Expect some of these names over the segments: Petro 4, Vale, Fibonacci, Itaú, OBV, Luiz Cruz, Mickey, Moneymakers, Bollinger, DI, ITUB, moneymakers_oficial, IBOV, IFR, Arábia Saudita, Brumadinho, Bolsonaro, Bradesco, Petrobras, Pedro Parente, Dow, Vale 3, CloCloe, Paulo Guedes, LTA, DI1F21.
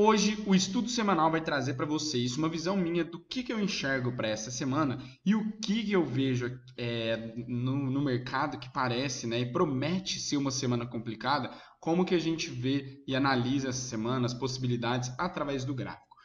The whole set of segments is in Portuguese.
Hoje o estudo semanal vai trazer para vocês uma visão minha do que eu enxergo para essa semana e o que eu vejo no mercado que parece, né, e promete ser uma semana complicada, como que a gente vê e analisa essa semana, as possibilidades através do gráfico.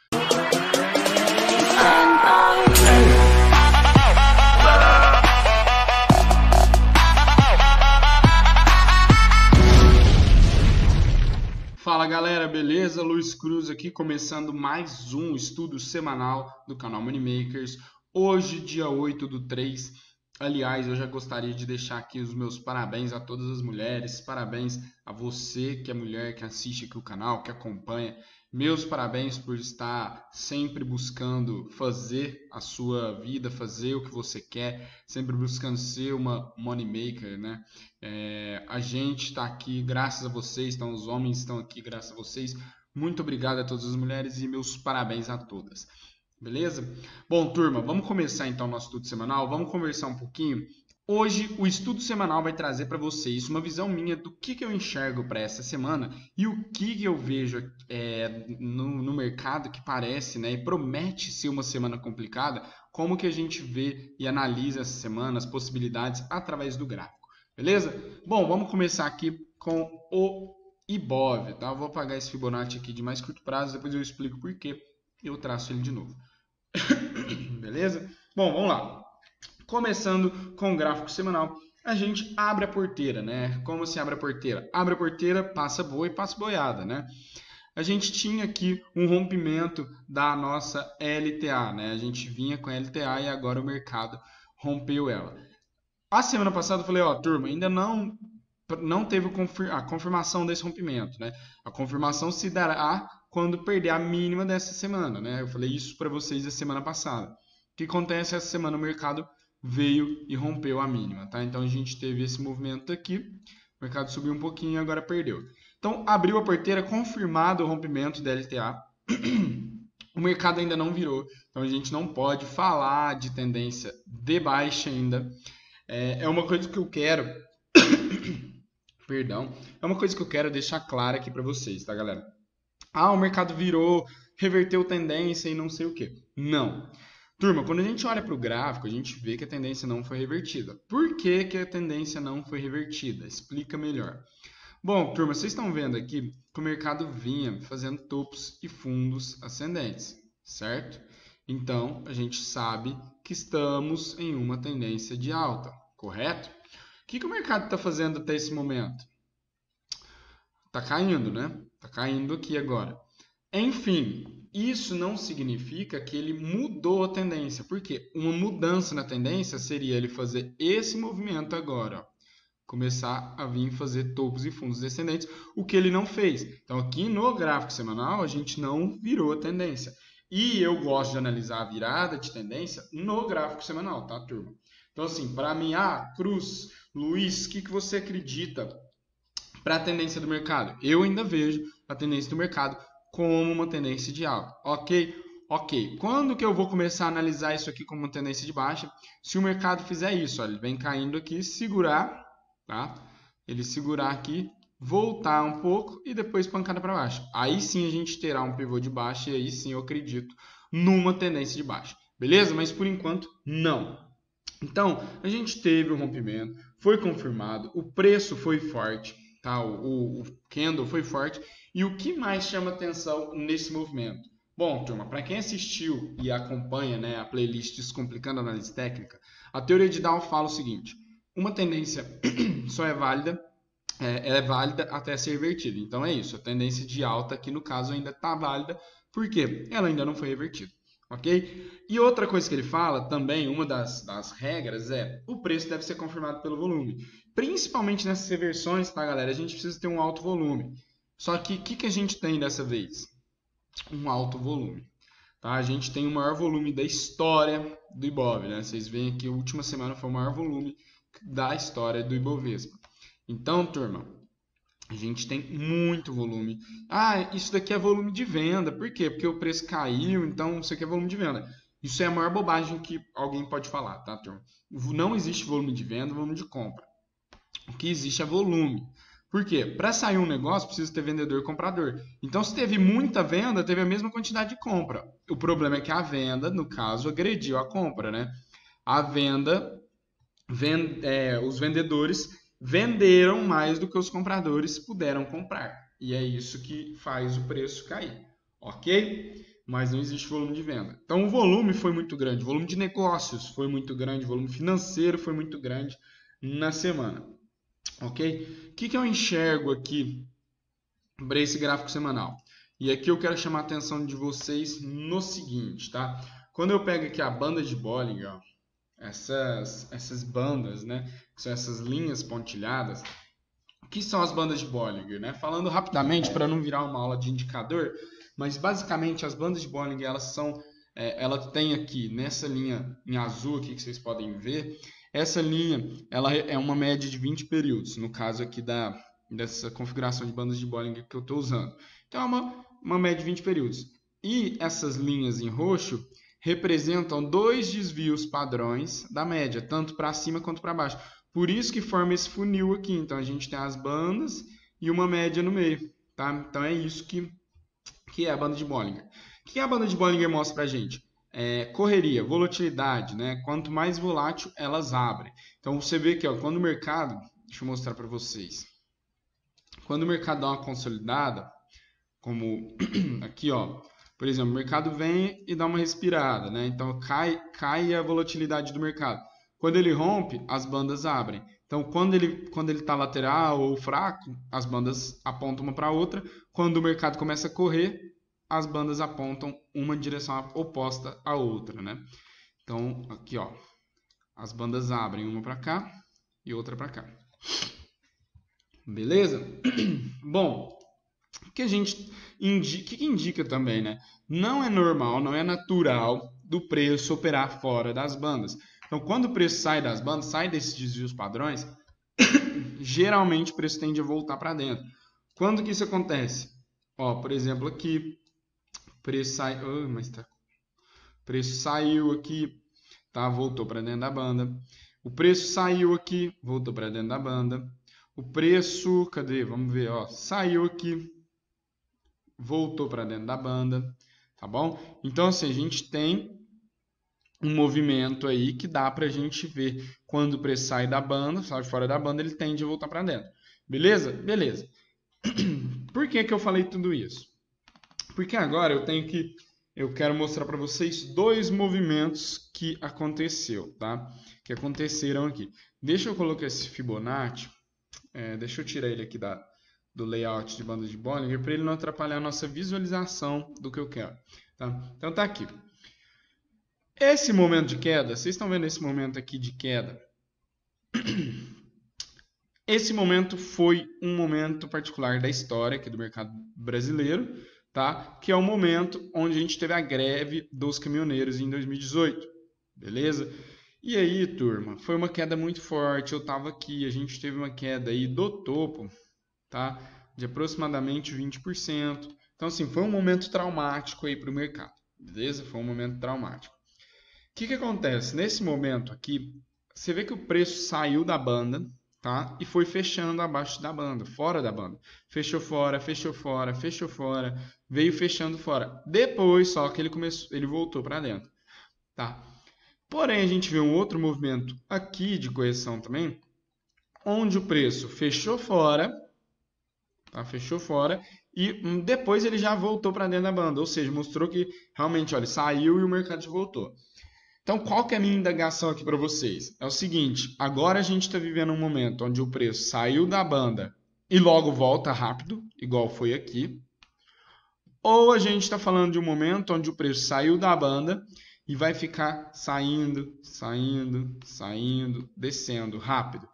Fala galera, beleza? Luiz Cruz aqui, começando mais um estudo semanal do canal Moneymakers. Hoje, dia 8/3, aliás, eu já gostaria de deixar aqui os meus parabéns a todas as mulheres, parabéns a você que é mulher, que assiste aqui o canal, que acompanha. Meus parabéns por estar sempre buscando fazer a sua vida, fazer o que você quer, sempre buscando ser uma moneymaker, né? A gente está aqui graças a vocês, então, os homens estão aqui graças a vocês. Muito obrigado a todas as mulheres e meus parabéns a todas. Beleza? Bom, turma, vamos começar então o nosso estudo semanal, vamos conversar um pouquinho. Hoje o estudo semanal vai trazer para vocês uma visão minha do que eu enxergo para essa semana e o que eu vejo no mercado que parece, né, e promete ser uma semana complicada, como que a gente vê e analisa essa semana, as possibilidades através do gráfico, beleza? Bom, vamos começar aqui com o IBOV, tá? Eu vou apagar esse Fibonacci aqui de mais curto prazo, depois eu explico por quê e eu traço ele de novo, beleza? Bom, vamos lá. Começando com o gráfico semanal, a gente abre a porteira, né? Como se abre a porteira? Abre a porteira, passa boi, passa boiada, né? A gente tinha aqui um rompimento da nossa LTA, né? A gente vinha com a LTA e agora o mercado rompeu ela. A semana passada eu falei, ó, turma, ainda não teve a confirmação desse rompimento, né? A confirmação se dará quando perder a mínima dessa semana, né? Eu falei isso para vocês a semana passada. O que acontece essa semana? O mercado veio e rompeu a mínima, tá? Então a gente teve esse movimento aqui, o mercado subiu um pouquinho e agora perdeu. Então abriu a porteira, confirmado o rompimento da LTA, o mercado ainda não virou, então a gente não pode falar de tendência de baixa ainda. É uma coisa que eu quero, perdão, é uma coisa que eu quero deixar clara aqui para vocês, tá galera? Ah, o mercado virou, reverteu tendência e não sei o quê. Não. Turma, quando a gente olha para o gráfico, a gente vê que a tendência não foi revertida. Por que que a tendência não foi revertida? Explica melhor. Bom, turma, vocês estão vendo aqui que o mercado vinha fazendo topos e fundos ascendentes, certo? Então, a gente sabe que estamos em uma tendência de alta, correto? O que que o mercado está fazendo até esse momento? Está caindo, né? Está caindo aqui agora. Enfim... Isso não significa que ele mudou a tendência, porque uma mudança na tendência seria ele fazer esse movimento agora, ó, começar a vir fazer topos e fundos descendentes, o que ele não fez. Então aqui no gráfico semanal a gente não virou a tendência. E eu gosto de analisar a virada de tendência no gráfico semanal, tá, turma? Então assim, para mim, Cruz, Luiz, o que você acredita para a tendência do mercado? Eu ainda vejo a tendência do mercado como uma tendência de alta, ok? Ok, quando que eu vou começar a analisar isso aqui como uma tendência de baixa? Se o mercado fizer isso, ó, ele vem caindo aqui, segurar, tá? Ele segurar aqui, voltar um pouco e depois pancada para baixo. Aí sim a gente terá um pivô de baixa e aí sim eu acredito numa tendência de baixa, beleza? Mas por enquanto, não. Então, a gente teve um rompimento, foi confirmado, o preço foi forte, tá? O candle foi forte. E o que mais chama atenção nesse movimento? Bom, turma, para quem assistiu e acompanha, né, a playlist Descomplicando a Análise Técnica, a teoria de Dow fala o seguinte: uma tendência só é válida, ela é válida até ser revertida. Então é isso, a tendência de alta aqui no caso ainda está válida, porque ela ainda não foi revertida, ok? E outra coisa que ele fala também, uma das regras é: o preço deve ser confirmado pelo volume. Principalmente nessas reversões, tá galera? A gente precisa ter um alto volume. Só que o que a gente tem dessa vez? Um alto volume. Tá? A gente tem o maior volume da história do IBOV. Né? Vocês veem que a última semana foi o maior volume da história do Ibovespa. Então, turma, a gente tem muito volume. Ah, isso daqui é volume de venda. Por quê? Porque o preço caiu, então isso aqui é volume de venda. Isso é a maior bobagem que alguém pode falar, tá, turma? Não existe volume de venda, volume de compra. O que existe é volume. Por quê? Para sair um negócio, precisa ter vendedor e comprador. Então, se teve muita venda, teve a mesma quantidade de compra. O problema é que a venda, no caso, agrediu a compra, né? A venda, os vendedores venderam mais do que os compradores puderam comprar. E é isso que faz o preço cair, ok? Mas não existe volume de venda. Então, o volume foi muito grande. O volume de negócios foi muito grande. O volume financeiro foi muito grande na semana, ok? O que, que eu enxergo aqui para esse gráfico semanal? E aqui eu quero chamar a atenção de vocês no seguinte, tá? Quando eu pego aqui a banda de Bollinger, essas bandas, né? Que são essas linhas pontilhadas. O que são as bandas de Bollinger, né? Falando rapidamente, para não virar uma aula de indicador, mas basicamente as bandas de Bollinger, elas são, ela tem aqui, nessa linha em azul aqui que vocês podem ver, essa linha, ela é uma média de 20 períodos, no caso aqui dessa configuração de bandas de Bollinger que eu estou usando. Então é uma média de 20 períodos. E essas linhas em roxo representam dois desvios padrões da média, tanto para cima quanto para baixo. Por isso que forma esse funil aqui. Então a gente tem as bandas e uma média no meio, tá? Então é isso que é a banda de Bollinger. O que a banda de Bollinger mostra para a gente? Correria, volatilidade, né? Quanto mais volátil, elas abrem. Então você vê que, ó, quando o mercado, deixa eu mostrar para vocês. Quando o mercado dá uma consolidada, como aqui, ó. Por exemplo, o mercado vem e dá uma respirada, né? Então cai a volatilidade do mercado. Quando ele rompe, as bandas abrem. Então, quando ele está lateral ou fraco, as bandas apontam uma para a outra. Quando o mercado começa a correr, as bandas apontam uma direção oposta à outra, né? Então, aqui, ó, as bandas abrem uma para cá e outra para cá. Beleza? Bom, o que indica também, né? Não é normal, não é natural do preço operar fora das bandas. Então, quando o preço sai das bandas, sai desses desvios padrões, geralmente o preço tende a voltar para dentro. Quando que isso acontece? Ó, por exemplo, aqui, preço sai, preço saiu aqui, tá? Voltou para dentro da banda. O preço saiu aqui, voltou para dentro da banda. O preço, cadê? Vamos ver, ó, saiu aqui, voltou para dentro da banda, tá bom? Então, assim, a gente tem um movimento aí que dá pra gente ver quando o preço sai da banda, sai fora da banda, ele tende a voltar para dentro. Beleza? Beleza. Por que que eu falei tudo isso? Porque agora eu quero mostrar para vocês dois movimentos que aconteceu, tá? Que aconteceram aqui. Deixa eu colocar esse Fibonacci, deixa eu tirar ele aqui do layout de banda de Bollinger para ele não atrapalhar a nossa visualização do que eu quero, tá? Então tá aqui. Esse momento de queda, vocês estão vendo esse momento aqui de queda? Esse momento foi um momento particular da história aqui do mercado brasileiro, tá? Que é o momento onde a gente teve a greve dos caminhoneiros em 2018, beleza? E aí, turma, foi uma queda muito forte, eu estava aqui, a gente teve uma queda aí do topo, tá? De aproximadamente 20%. Então, assim, foi um momento traumático aí para o mercado, beleza? Foi um momento traumático. O que que acontece? Nesse momento aqui, você vê que o preço saiu da banda, tá? E foi fechando abaixo da banda, fora da banda. Fechou fora, fechou fora, fechou fora, veio fechando fora. Depois só que ele voltou para dentro, tá? Porém, a gente vê um outro movimento aqui de correção também, onde o preço fechou fora, tá? Fechou fora. E depois ele já voltou para dentro da banda, ou seja, mostrou que realmente, olha, saiu e o mercado voltou. Então, qual que é a minha indagação aqui para vocês? É o seguinte, agora a gente está vivendo um momento onde o preço saiu da banda e logo volta rápido, igual foi aqui. Ou a gente está falando de um momento onde o preço saiu da banda e vai ficar saindo, saindo, saindo, descendo rápido.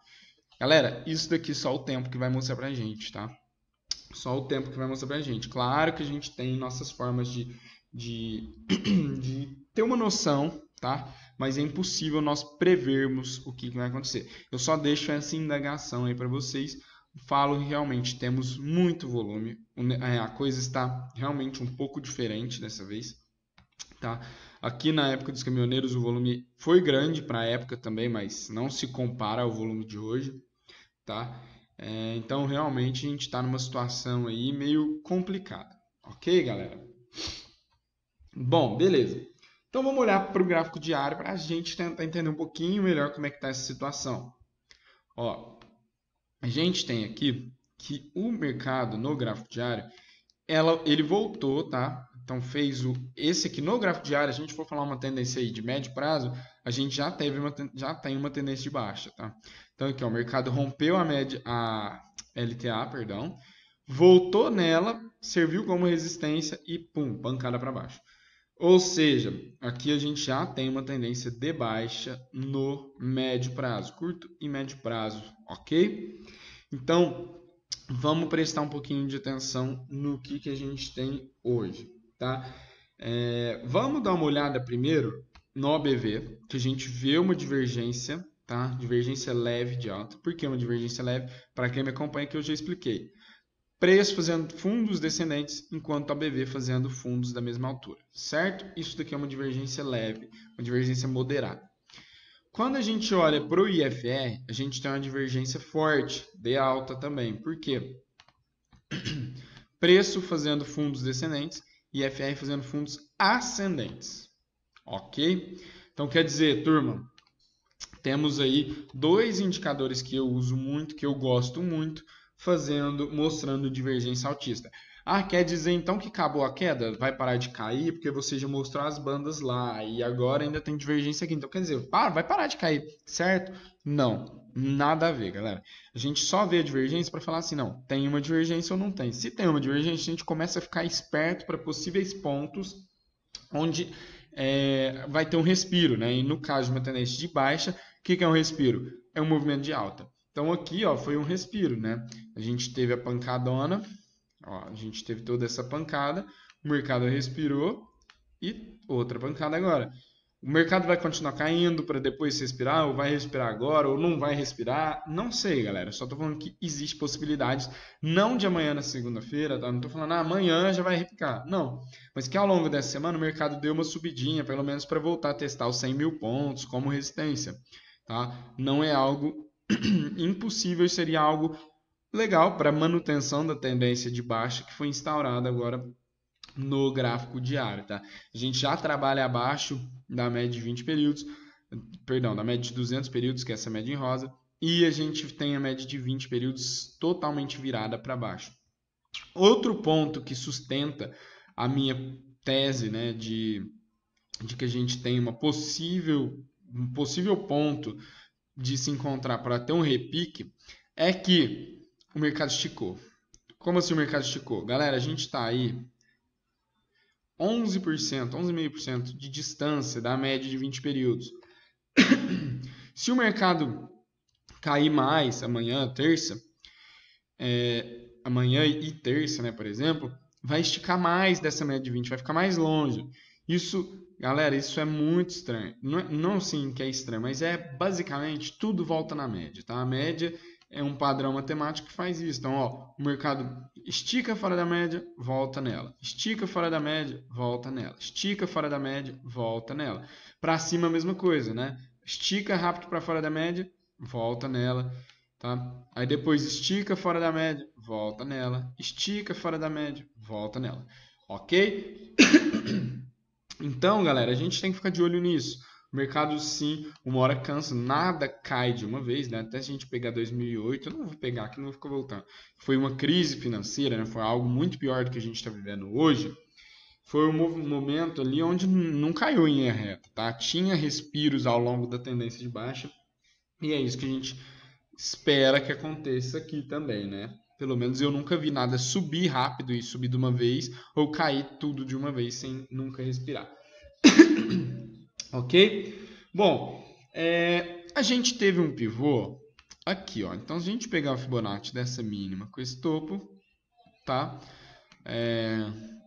Galera, isso daqui só o tempo que vai mostrar para a gente, tá? Só o tempo que vai mostrar para a gente. Claro que a gente tem nossas formas de ter uma noção, tá? Mas é impossível nós prevermos o que vai acontecer. Eu só deixo essa indagação aí para vocês. Falo que realmente temos muito volume. A coisa está realmente um pouco diferente dessa vez, tá? Aqui na época dos caminhoneiros o volume foi grande para a época também, mas não se compara ao volume de hoje, tá? Então, realmente, a gente está numa situação aí meio complicada. Ok, galera? Bom, beleza. Então, vamos olhar para o gráfico diário para a gente tentar entender um pouquinho melhor como é que está essa situação. Ó, a gente tem aqui que o mercado no gráfico diário, ele voltou, tá? Então, fez esse aqui no gráfico diário, a gente for falar uma tendência aí de médio prazo, a gente já tem uma tendência de baixa, tá? Então, aqui, ó, o mercado rompeu a LTA, perdão, voltou nela, serviu como resistência e, pum, pancada para baixo. Ou seja, aqui a gente já tem uma tendência de baixa no médio prazo, curto e médio prazo, ok? Então, vamos prestar um pouquinho de atenção no que a gente tem hoje, tá? Vamos dar uma olhada primeiro no OBV, que a gente vê uma divergência, tá? Divergência leve de alta. Por que uma divergência leve? Para quem me acompanha, que eu já expliquei. Preço fazendo fundos descendentes, enquanto OBV fazendo fundos da mesma altura, certo? Isso daqui é uma divergência leve, uma divergência moderada. Quando a gente olha para o IFR, a gente tem uma divergência forte, de alta também. Por quê? Preço fazendo fundos descendentes, IFR fazendo fundos ascendentes. Ok? Então, quer dizer, turma, temos aí dois indicadores que eu uso muito, que eu gosto muito, mostrando divergência altista. Ah, quer dizer então que acabou a queda? Vai parar de cair porque você já mostrou as bandas lá e agora ainda tem divergência aqui. Então, quer dizer, vai parar de cair, certo? Não, nada a ver, galera. A gente só vê a divergência para falar assim, não, tem uma divergência ou não tem. Se tem uma divergência, a gente começa a ficar esperto para possíveis pontos onde vai ter um respiro, né? E no caso de uma tendência de baixa, o que é um respiro? É um movimento de alta. Então, aqui, ó, foi um respiro, né? A gente teve a pancadona, ó, a gente teve toda essa pancada, o mercado respirou e outra pancada agora. O mercado vai continuar caindo para depois respirar, ou vai respirar agora, ou não vai respirar, não sei, galera. Só estou falando que existe possibilidades, não de amanhã na segunda-feira, tá? Não estou falando, ah, amanhã já vai repicar, não. Mas que ao longo dessa semana o mercado deu uma subidinha, pelo menos para voltar a testar os 100 mil pontos como resistência, tá? Não é algo impossível, seria algo legal para manutenção da tendência de baixa que foi instaurada agora no gráfico diário, tá? A gente já trabalha abaixo da média de 20 períodos, perdão, da média de 200 períodos, que é essa média em rosa, e a gente tem a média de 20 períodos totalmente virada para baixo. Outro ponto que sustenta a minha tese, né, de que a gente tem um possível ponto de se encontrar para ter um repique, é que o mercado esticou. Como assim o mercado esticou? Galera, a gente está aí 11%, 11,5% de distância da média de 20 períodos. Se o mercado cair mais amanhã e terça, né, por exemplo, vai esticar mais dessa média de 20, vai ficar mais longe. Isso, galera, isso é muito estranho. Não sim que é estranho, mas é basicamente tudo volta na média, tá? A média é um padrão matemático que faz isso. Então, ó, o mercado estica fora da média, volta nela. Estica fora da média, volta nela. Estica fora da média, volta nela. Para cima a mesma coisa, né? Estica rápido para fora da média, volta nela, tá? Aí depois estica fora da média, volta nela. Estica fora da média, volta nela. Ok? Então, galera, a gente tem que ficar de olho nisso. O mercado, sim, uma hora cansa, nada cai de uma vez, né? Até se a gente pegar 2008, eu não vou pegar aqui, não vou ficar voltando. Foi uma crise financeira, né? Foi algo muito pior do que a gente está vivendo hoje. Foi um momento ali onde não caiu em linha reta, tá? Tinha respiros ao longo da tendência de baixa. E é isso que a gente espera que aconteça aqui também, né? Pelo menos eu nunca vi nada subir rápido e subir de uma vez, ou cair tudo de uma vez sem nunca respirar. Ok? Bom, a gente teve um pivô aqui, ó. Então, se a gente pegar o Fibonacci dessa mínima com esse topo, tá?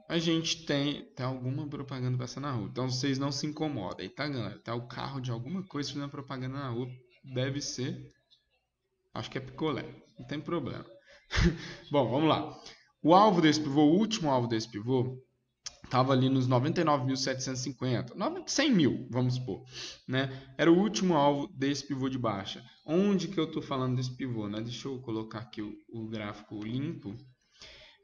A gente tem alguma propaganda passando na rua. Então, vocês não se incomodem, tá, galera? Tá o carro de alguma coisa fazendo propaganda na rua. Deve ser. Acho que é picolé. Não tem problema. Bom, vamos lá. O último alvo desse pivô estava ali nos 99.750, 100 mil, vamos supor, né? Era o último alvo desse pivô de baixa. Onde que eu estou falando desse pivô, né? Deixa eu colocar aqui o gráfico limpo.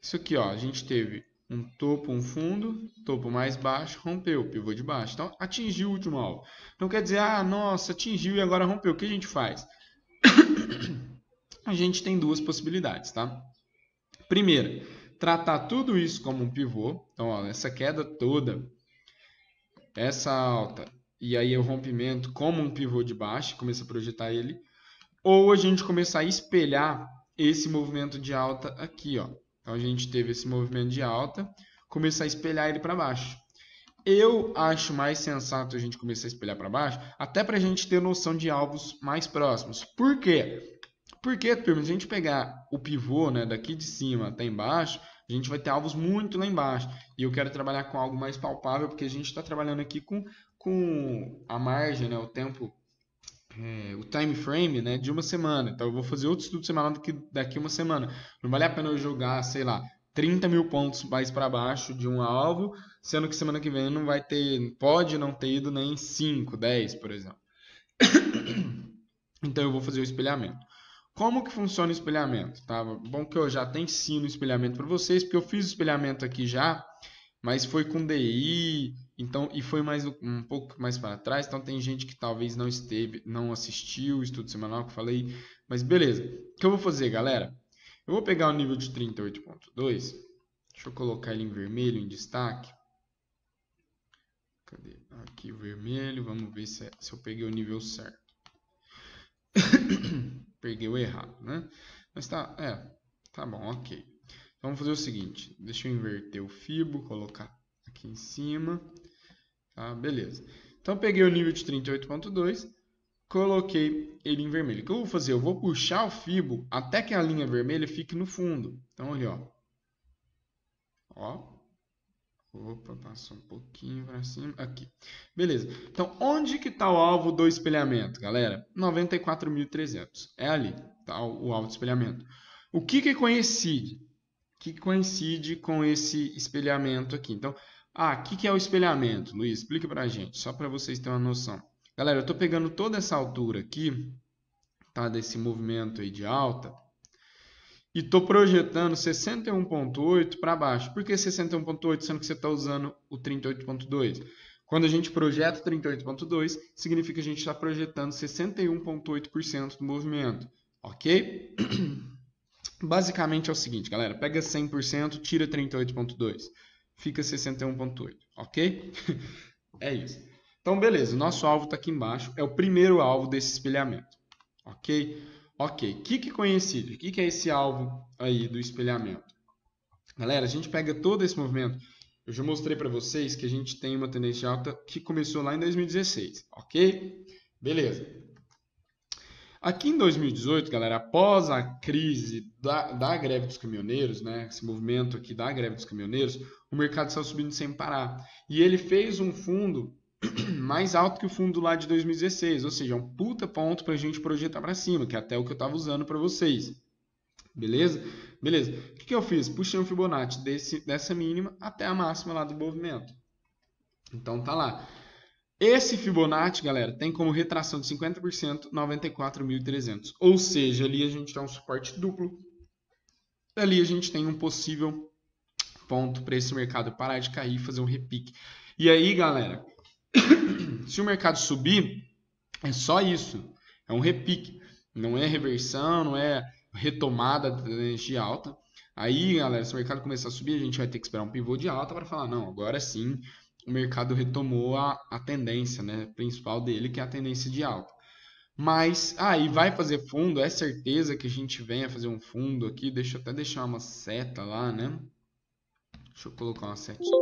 Isso aqui, ó, a gente teve um topo, um fundo, topo mais baixo, rompeu, pivô de baixo. Então, atingiu o último alvo. Não quer dizer, ah, nossa, atingiu e agora rompeu. O que a gente faz? A gente tem duas possibilidades, tá? Primeira, tratar tudo isso como um pivô. Então, ó, essa queda toda, essa alta, e aí o rompimento como um pivô de baixo, começa a projetar ele. Ou a gente começar a espelhar esse movimento de alta aqui, ó. Então, a gente teve esse movimento de alta, começar a espelhar ele para baixo. Eu acho mais sensato a gente começar a espelhar para baixo, até para a gente ter noção de alvos mais próximos. Por quê? Porque, turma, se a gente pegar o pivô, né, daqui de cima até embaixo, a gente vai ter alvos muito lá embaixo. E eu quero trabalhar com algo mais palpável, porque a gente está trabalhando aqui com a margem, né, o tempo, o time frame, né, de uma semana. Então eu vou fazer outro estudo semanal daqui uma semana. Não vale a pena eu jogar, sei lá, 30 mil pontos mais para baixo de um alvo, sendo que semana que vem não vai ter, pode não ter ido nem 5, 10, por exemplo. Então eu vou fazer o espelhamento. Como que funciona o espelhamento? Tá? Bom que eu já até ensino o espelhamento para vocês, porque eu fiz o espelhamento aqui já, mas foi com DI, então, e foi mais um pouco mais para trás, então tem gente que talvez não assistiu o estudo semanal que eu falei, mas beleza. O que eu vou fazer, galera? Eu vou pegar o nível de 38.2, deixa eu colocar ele em vermelho, em destaque. Cadê? Aqui vermelho, vamos ver se eu peguei o nível certo. Peguei o errado, né? Mas tá, tá bom, ok. Vamos fazer o seguinte, deixa eu inverter o fibo, colocar aqui em cima, tá, beleza. Então peguei o nível de 38.2, coloquei ele em vermelho. O que eu vou fazer? Eu vou puxar o fibo até que a linha vermelha fique no fundo. Então ali, ó. Ó. Opa, passou um pouquinho para cima. Aqui. Beleza. Então, onde que está o alvo do espelhamento, galera? 94.300. É ali, tá o alvo do espelhamento. O que que coincide? O que coincide com esse espelhamento aqui? Então, o que que é o espelhamento, Luiz? Explica para a gente, só para vocês terem uma noção. Galera, eu estou pegando toda essa altura aqui, tá, desse movimento aí de alta, e estou projetando 61.8 para baixo. Por que 61.8, sendo que você está usando o 38.2? Quando a gente projeta 38.2, significa que a gente está projetando 61.8% do movimento. Ok? Basicamente é o seguinte, galera. Pega 100%, tira 38.2. Fica 61.8. Ok? É isso. Então, beleza. O nosso alvo está aqui embaixo. É o primeiro alvo desse espelhamento. Ok? Ok, o que é coincide? O que é esse alvo aí do espelhamento? Galera, a gente pega todo esse movimento. Eu já mostrei para vocês que a gente tem uma tendência alta que começou lá em 2016, ok? Beleza. Aqui em 2018, galera, após a crise da greve dos caminhoneiros, né, esse movimento aqui da greve dos caminhoneiros, o mercado saiu subindo sem parar. E ele fez um fundo mais alto que o fundo lá de 2016, ou seja, é um puta ponto para a gente projetar para cima, que é até o que eu estava usando para vocês, beleza? Beleza, o que eu fiz? Puxei um Fibonacci dessa mínima até a máxima lá do movimento, então tá lá. Esse Fibonacci, galera, tem como retração de 50%, 94.300, ou seja, ali a gente tem um suporte duplo, ali a gente tem um possível ponto para esse mercado parar de cair e fazer um repique. E aí, galera, se o mercado subir, é só isso, é um repique, não é reversão, não é retomada da energia alta. Aí, galera, se o mercado começar a subir, a gente vai ter que esperar um pivô de alta para falar, não, agora sim, o mercado retomou a tendência, né, principal dele, que é a tendência de alta. Mas aí vai fazer fundo, é certeza que a gente venha fazer um fundo aqui, deixa eu até deixar uma seta lá, né, deixa eu colocar uma setinha.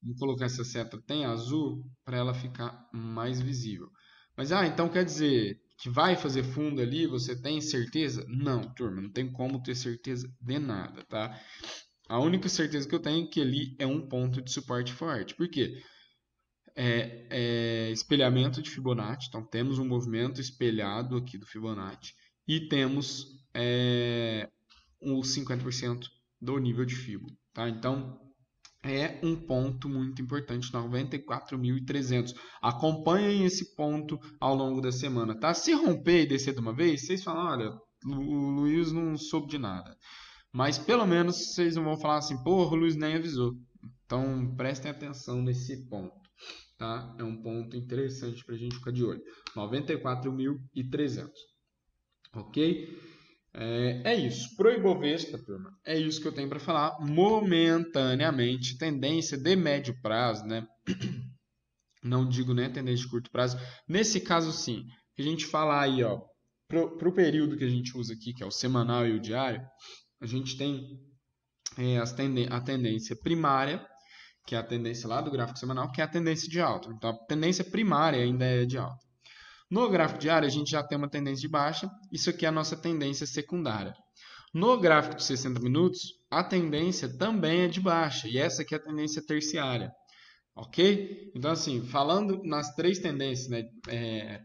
Vou colocar essa seta tem azul para ela ficar mais visível. Mas, então quer dizer que vai fazer fundo ali, você tem certeza? Não, turma, não tem como ter certeza de nada, tá? A única certeza que eu tenho é que ali é um ponto de suporte forte. Por quê? É espelhamento de Fibonacci, então temos um movimento espelhado aqui do Fibonacci e temos os 50% do nível de Fibo. Tá? Então, é um ponto muito importante, 94.300. Acompanhem esse ponto ao longo da semana, tá? Se romper e descer de uma vez, vocês falam, olha, o Luiz não soube de nada. Mas, pelo menos, vocês não vão falar assim, porra, o Luiz nem avisou. Então, prestem atenção nesse ponto, tá? É um ponto interessante para a gente ficar de olho. 94.300, ok? É isso. Pro Ibovespa, turma, é isso que eu tenho para falar momentaneamente. Tendência de médio prazo, né? Não digo, né, tendência de curto prazo. Nesse caso, sim. Que a gente fala aí, ó, pro período que a gente usa aqui, que é o semanal e o diário, a gente tem a tendência primária, que é a tendência lá do gráfico semanal, que é a tendência de alta. Então, a tendência primária ainda é de alta. No gráfico diário, a gente já tem uma tendência de baixa. Isso aqui é a nossa tendência secundária. No gráfico de 60 minutos, a tendência também é de baixa. E essa aqui é a tendência terciária. Ok? Então, assim, falando nas três tendências, né?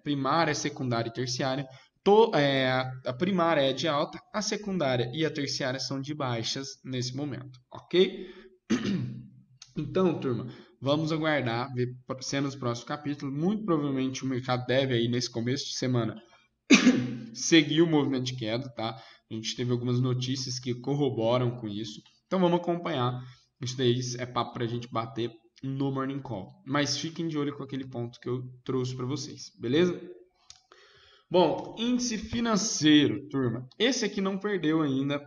Primária, secundária e terciária. A primária é de alta, a secundária e a terciária são de baixas nesse momento. Ok? Então, turma, vamos aguardar, ver cenas do próximo capítulo. Muito provavelmente o mercado deve aí nesse começo de semana seguir o movimento de queda, tá? A gente teve algumas notícias que corroboram com isso. Então vamos acompanhar. Isso daí é papo pra gente bater no Morning Call. Mas fiquem de olho com aquele ponto que eu trouxe para vocês, beleza? Bom, índice financeiro, turma. Esse aqui não perdeu ainda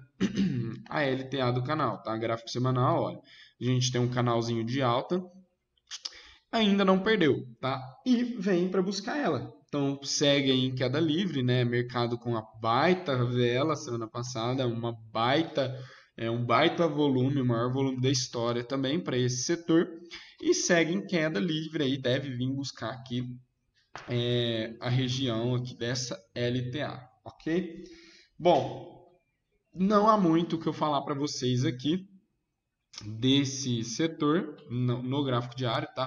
a LTA do canal, tá? Gráfico semanal, olha. A gente tem um canalzinho de alta. Ainda não perdeu, tá? E vem para buscar ela. Então, segue aí em queda livre, né? Mercado com a baita vela semana passada, um baita volume, o maior volume da história também para esse setor. E segue em queda livre aí, deve vir buscar aqui a região aqui dessa LTA, ok? Bom, não há muito o que eu falar para vocês aqui desse setor no gráfico diário, tá?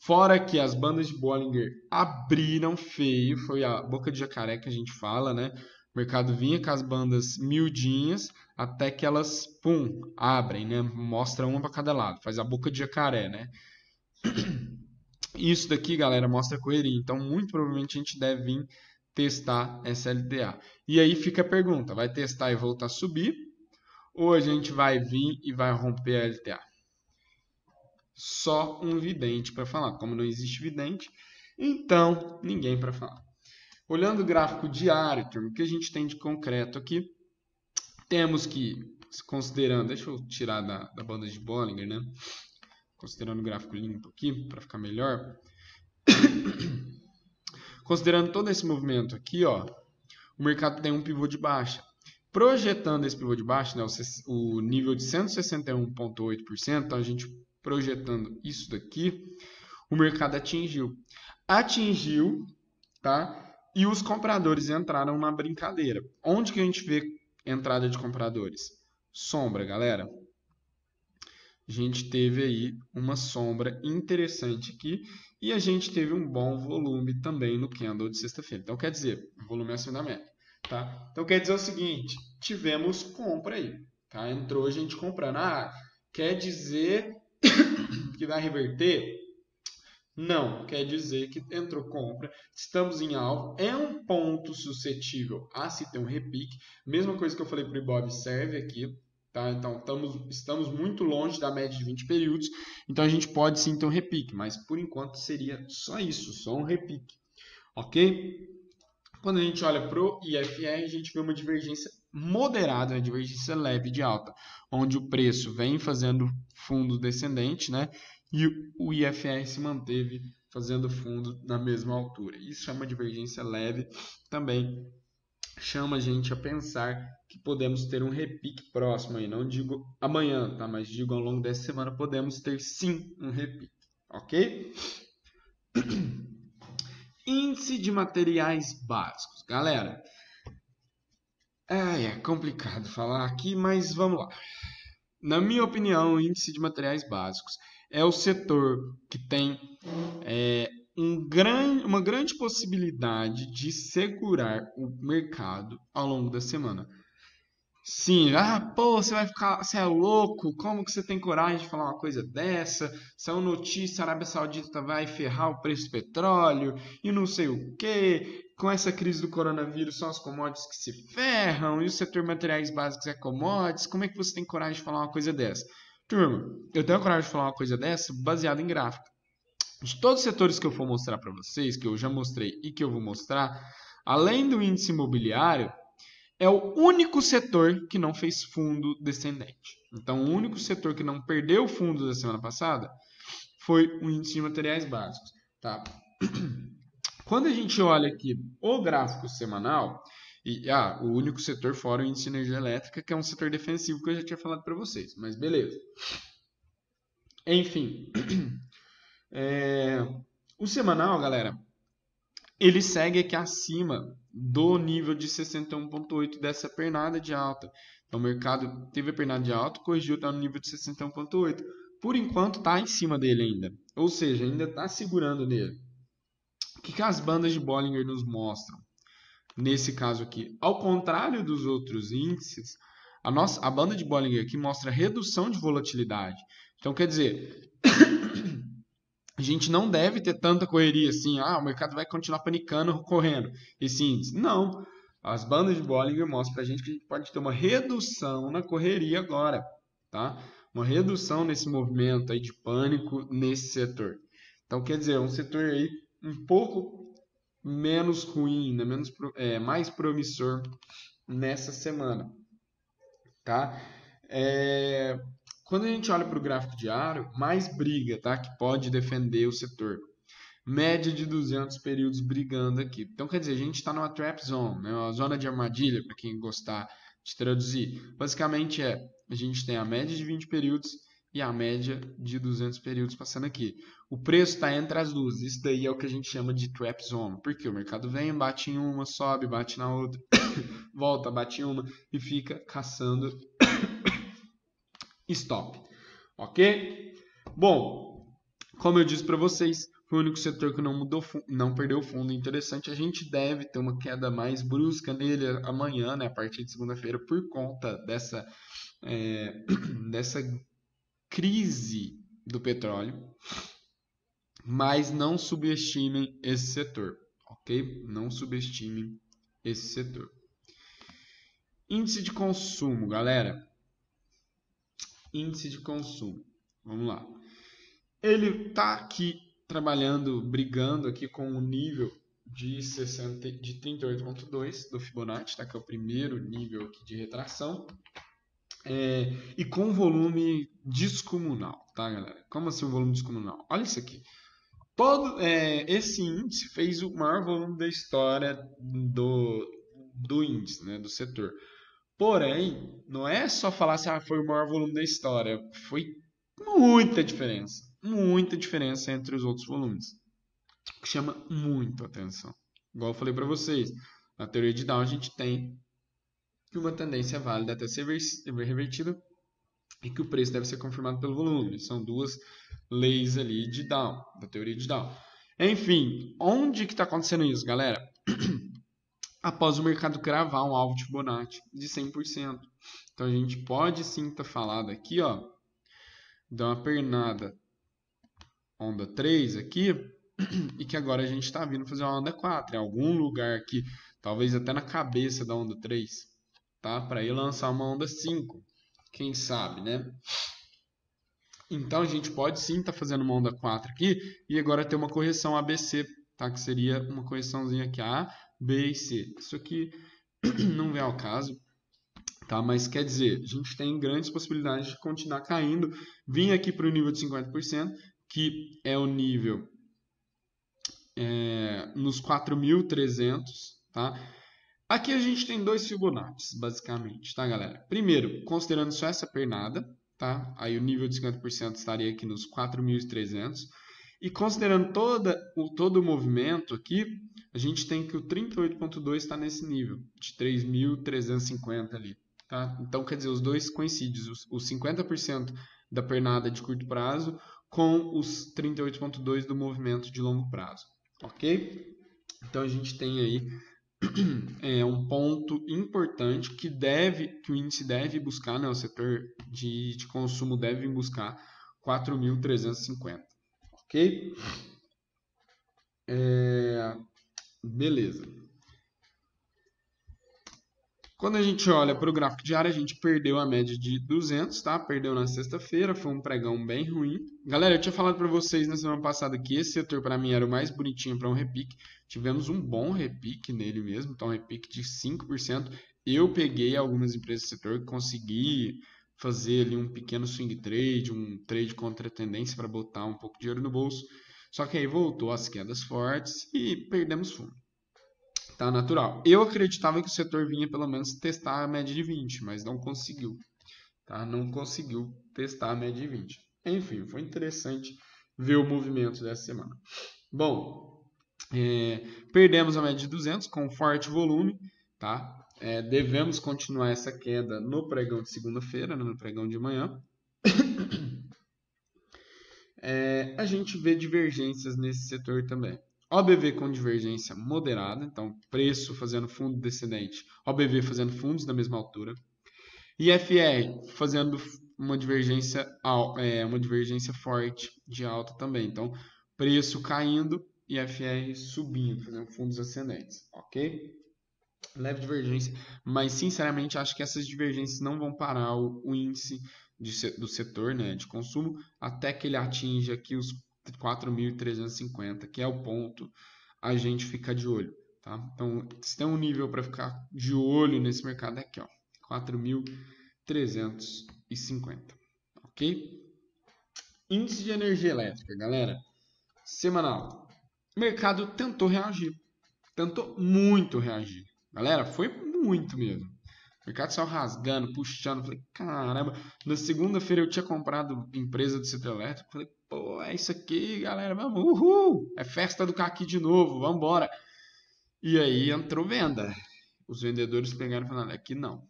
Fora que as bandas de Bollinger abriram feio, foi a boca de jacaré que a gente fala, né? O mercado vinha com as bandas miudinhas até que elas, pum, abrem, né? Mostra uma para cada lado, faz a boca de jacaré, né? Isso daqui, galera, mostra correria. Então, muito provavelmente a gente deve vir testar essa LTA. E aí fica a pergunta, vai testar e voltar a subir? Ou a gente vai vir e vai romper a LTA? Só um vidente para falar. Como não existe vidente, então ninguém para falar. Olhando o gráfico diário, turma, o que a gente tem de concreto aqui? Temos que, considerando... Deixa eu tirar da banda de Bollinger, né? Considerando o gráfico limpo aqui, para ficar melhor. Considerando todo esse movimento aqui, ó, o mercado tem um pivô de baixa. Projetando esse pivô de baixo, né, o nível de 161,8%, então a gente projetando isso daqui, o mercado atingiu. Atingiu, tá? E os compradores entraram na brincadeira. Onde que a gente vê entrada de compradores? Sombra, galera. A gente teve aí uma sombra interessante aqui e a gente teve um bom volume também no candle de sexta-feira. Então, quer dizer, volume acima da meta. Tá? Então quer dizer o seguinte, tivemos compra aí, tá? Entrou a gente comprando. Ah, quer dizer que vai reverter? Não, quer dizer que entrou compra, estamos em alvo, é um ponto suscetível a se ter um repique. Mesma coisa que eu falei para o IBOV serve aqui, tá? Então estamos muito longe da média de 20 períodos, então a gente pode sim ter um repique, mas por enquanto seria só isso, só um repique, ok? Quando a gente olha para o IFR, a gente vê uma divergência moderada, uma divergência leve de alta, onde o preço vem fazendo fundo descendente, né? E o IFR se manteve fazendo fundo na mesma altura. Isso é uma divergência leve, também chama a gente a pensar que podemos ter um repique próximo aí. Não digo amanhã, tá? Mas digo ao longo dessa semana podemos ter sim um repique, ok? Índice de materiais básicos. Galera, é complicado falar aqui, mas vamos lá. Na minha opinião, o índice de materiais básicos é o setor que tem uma grande possibilidade de segurar o mercado ao longo da semana. Sim, pô, você vai ficar, você é louco, como que você tem coragem de falar uma coisa dessa? Saiu notícia, a Arábia Saudita vai ferrar o preço do petróleo e não sei o quê. Com essa crise do coronavírus, são as commodities que se ferram e o setor materiais básicos é commodities. Como é que você tem coragem de falar uma coisa dessa? Turma, eu tenho coragem de falar uma coisa dessa baseada em gráfico. De todos os setores que eu for mostrar para vocês, que eu já mostrei e que eu vou mostrar, além do índice imobiliário, é o único setor que não fez fundo descendente. Então, o único setor que não perdeu o fundo da semana passada foi o índice de materiais básicos. Tá? Quando a gente olha aqui o gráfico semanal, e o único setor fora o índice de energia elétrica, que é um setor defensivo que eu já tinha falado para vocês, mas beleza. Enfim, o semanal, galera, ele segue aqui acima do nível de 61,8 dessa pernada de alta. Então, o mercado teve a pernada de alta, corrigiu, está no nível de 61,8. Por enquanto, está em cima dele ainda. Ou seja, ainda está segurando nele. O que as bandas de Bollinger nos mostram? Nesse caso aqui, ao contrário dos outros índices, a banda de Bollinger aqui mostra redução de volatilidade. Então, quer dizer... A gente não deve ter tanta correria assim, o mercado vai continuar panicando, correndo, esse índice. Não, as bandas de Bollinger mostram para a gente que a gente pode ter uma redução na correria agora, tá? Uma redução nesse movimento aí de pânico nesse setor. Então, quer dizer, um setor aí um pouco menos ruim, né? Mais promissor nessa semana, tá? Quando a gente olha para o gráfico diário, mais briga, tá? Que pode defender o setor. Média de 200 períodos brigando aqui. Então, quer dizer, a gente está numa trap zone, né? Uma zona de armadilha, para quem gostar de traduzir. Basicamente a gente tem a média de 20 períodos e a média de 200 períodos passando aqui. O preço está entre as duas. Isso daí é o que a gente chama de trap zone. Porque o mercado vem, bate em uma, sobe, bate na outra, volta, bate em uma e fica caçando... stop, ok? Bom, como eu disse para vocês, foi o único setor que não perdeu fundo. Interessante, a gente deve ter uma queda mais brusca nele amanhã, né? A partir de segunda-feira, por conta dessa crise do petróleo. Mas não subestimem esse setor, ok? Não subestimem esse setor. Índice de consumo, galera. Índice de consumo, vamos lá. Ele está aqui trabalhando, brigando aqui com o nível de 38,2 do Fibonacci, tá? Que é o primeiro nível aqui de retração, e com volume descomunal, tá, galera? Como assim um volume descomunal? Olha isso aqui. Esse índice fez o maior volume da história do índice, né? Do setor. Porém, não é só falar assim, foi o maior volume da história. Foi muita diferença entre os outros volumes. O que chama muito atenção. Igual eu falei para vocês, na teoria de Dow a gente tem que uma tendência válida até ser revertida e que o preço deve ser confirmado pelo volume. São duas leis ali de Dow, da teoria de Dow. Enfim, onde que está acontecendo isso, galera? Após o mercado cravar um alvo de Fibonacci de 100%. Então, a gente pode sim estar falado aqui, ó, dar uma pernada onda 3 aqui, e que agora a gente está vindo fazer uma onda 4, em algum lugar aqui, talvez até na cabeça da onda 3, tá? Para ir lançar uma onda 5, quem sabe, né? Então, a gente pode sim estar fazendo uma onda 4 aqui, e agora ter uma correção ABC, tá? Que seria uma correçãozinha aqui, B e C. Isso aqui não vem ao caso, tá? Mas quer dizer, a gente tem grandes possibilidades de continuar caindo. Vim aqui para o nível de 50%, que é o nível nos 4.300, tá? Aqui a gente tem dois Fibonacci, basicamente, tá, galera? Primeiro, considerando só essa pernada, tá? Aí o nível de 50% estaria aqui nos 4.300. E considerando todo o movimento aqui, a gente tem que o 38,2 está nesse nível, de 3.350 ali. Tá? Então, quer dizer, os dois coincidem, os 50% da pernada de curto prazo com os 38,2 do movimento de longo prazo. Ok? Então, a gente tem aí é um ponto importante que o índice deve buscar, né, o setor de consumo deve buscar 4.350, ok? Beleza. Quando a gente olha para o gráfico diário, a gente perdeu a média de 200, tá? Perdeu na sexta-feira, foi um pregão bem ruim. Galera, eu tinha falado para vocês na semana passada que esse setor para mim era o mais bonitinho para um repique. Tivemos um bom repique nele mesmo, então um repique de 5%. Eu peguei algumas empresas do setor que consegui fazer ali um pequeno swing trade, um trade contra tendência para botar um pouco de dinheiro no bolso. Só que aí voltou as quedas fortes e perdemos fundo. Tá natural. Eu acreditava que o setor vinha pelo menos testar a média de 20, mas não conseguiu. Tá? Não conseguiu testar a média de 20. Enfim, foi interessante ver o movimento dessa semana. Bom, perdemos a média de 200 com forte volume. Tá? Devemos continuar essa queda no pregão de segunda-feira, no pregão de manhã. A gente vê divergências nesse setor também. OBV com divergência moderada, então preço fazendo fundo descendente, OBV fazendo fundos da mesma altura. IFR fazendo uma divergência forte de alta também, então preço caindo, IFR subindo, fazendo fundos ascendentes, ok? Leve divergência, mas sinceramente acho que essas divergências não vão parar o índice do setor, né, de consumo até que ele atinja aqui os 4.350, que é o ponto a gente fica de olho, tá? Então, se tem um nível para ficar de olho nesse mercado é aqui, ó, 4.350, ok? Índice de energia elétrica, galera, semanal. O mercado tentou reagir, tentou muito reagir, galera, foi muito mesmo. O mercado saiu rasgando, puxando, falei, caramba, na segunda-feira eu tinha comprado empresa do setor elétrico, falei, pô, é isso aqui, galera, vamos, uhul, é festa do caqui de novo, vamos embora. E aí entrou venda, os vendedores pegaram e falaram, aqui não,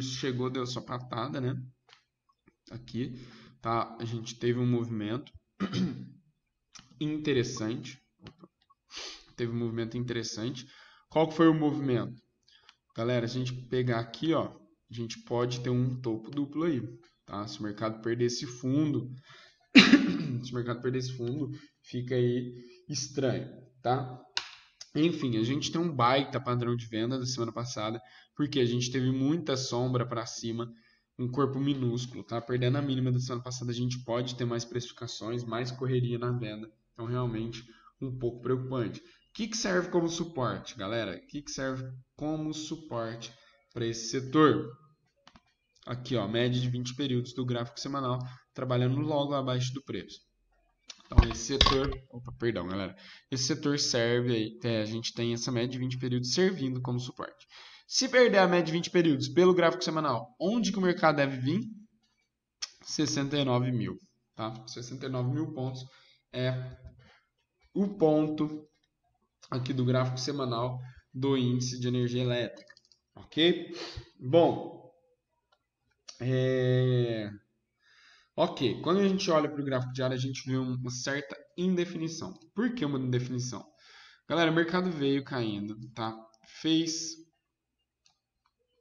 chegou, deu só patada, né, aqui, tá, a gente teve um movimento interessante, qual que foi o movimento? Galera, se a gente pegar aqui, ó, a gente pode ter um topo duplo aí, tá? Se o mercado perder esse fundo, fica aí estranho, tá? Enfim, a gente tem um baita padrão de venda da semana passada, porque a gente teve muita sombra para cima, um corpo minúsculo, tá? Perdendo a mínima da semana passada, a gente pode ter mais precificações, mais correria na venda, então realmente um pouco preocupante. O que serve como suporte, galera? O que serve como suporte para esse setor? Aqui, ó, média de 20 períodos do gráfico semanal, trabalhando logo abaixo do preço. Então, esse setor... Opa, perdão, galera. Esse setor serve aí... a gente tem essa média de 20 períodos servindo como suporte. Se perder a média de 20 períodos pelo gráfico semanal, onde que o mercado deve vir? 69 mil, tá? 69 mil pontos é o ponto... aqui do gráfico semanal do índice de energia elétrica, ok? Bom, ok, quando a gente olha para o gráfico diário, a gente vê uma certa indefinição. Por que uma indefinição? Galera, o mercado veio caindo, tá? Fez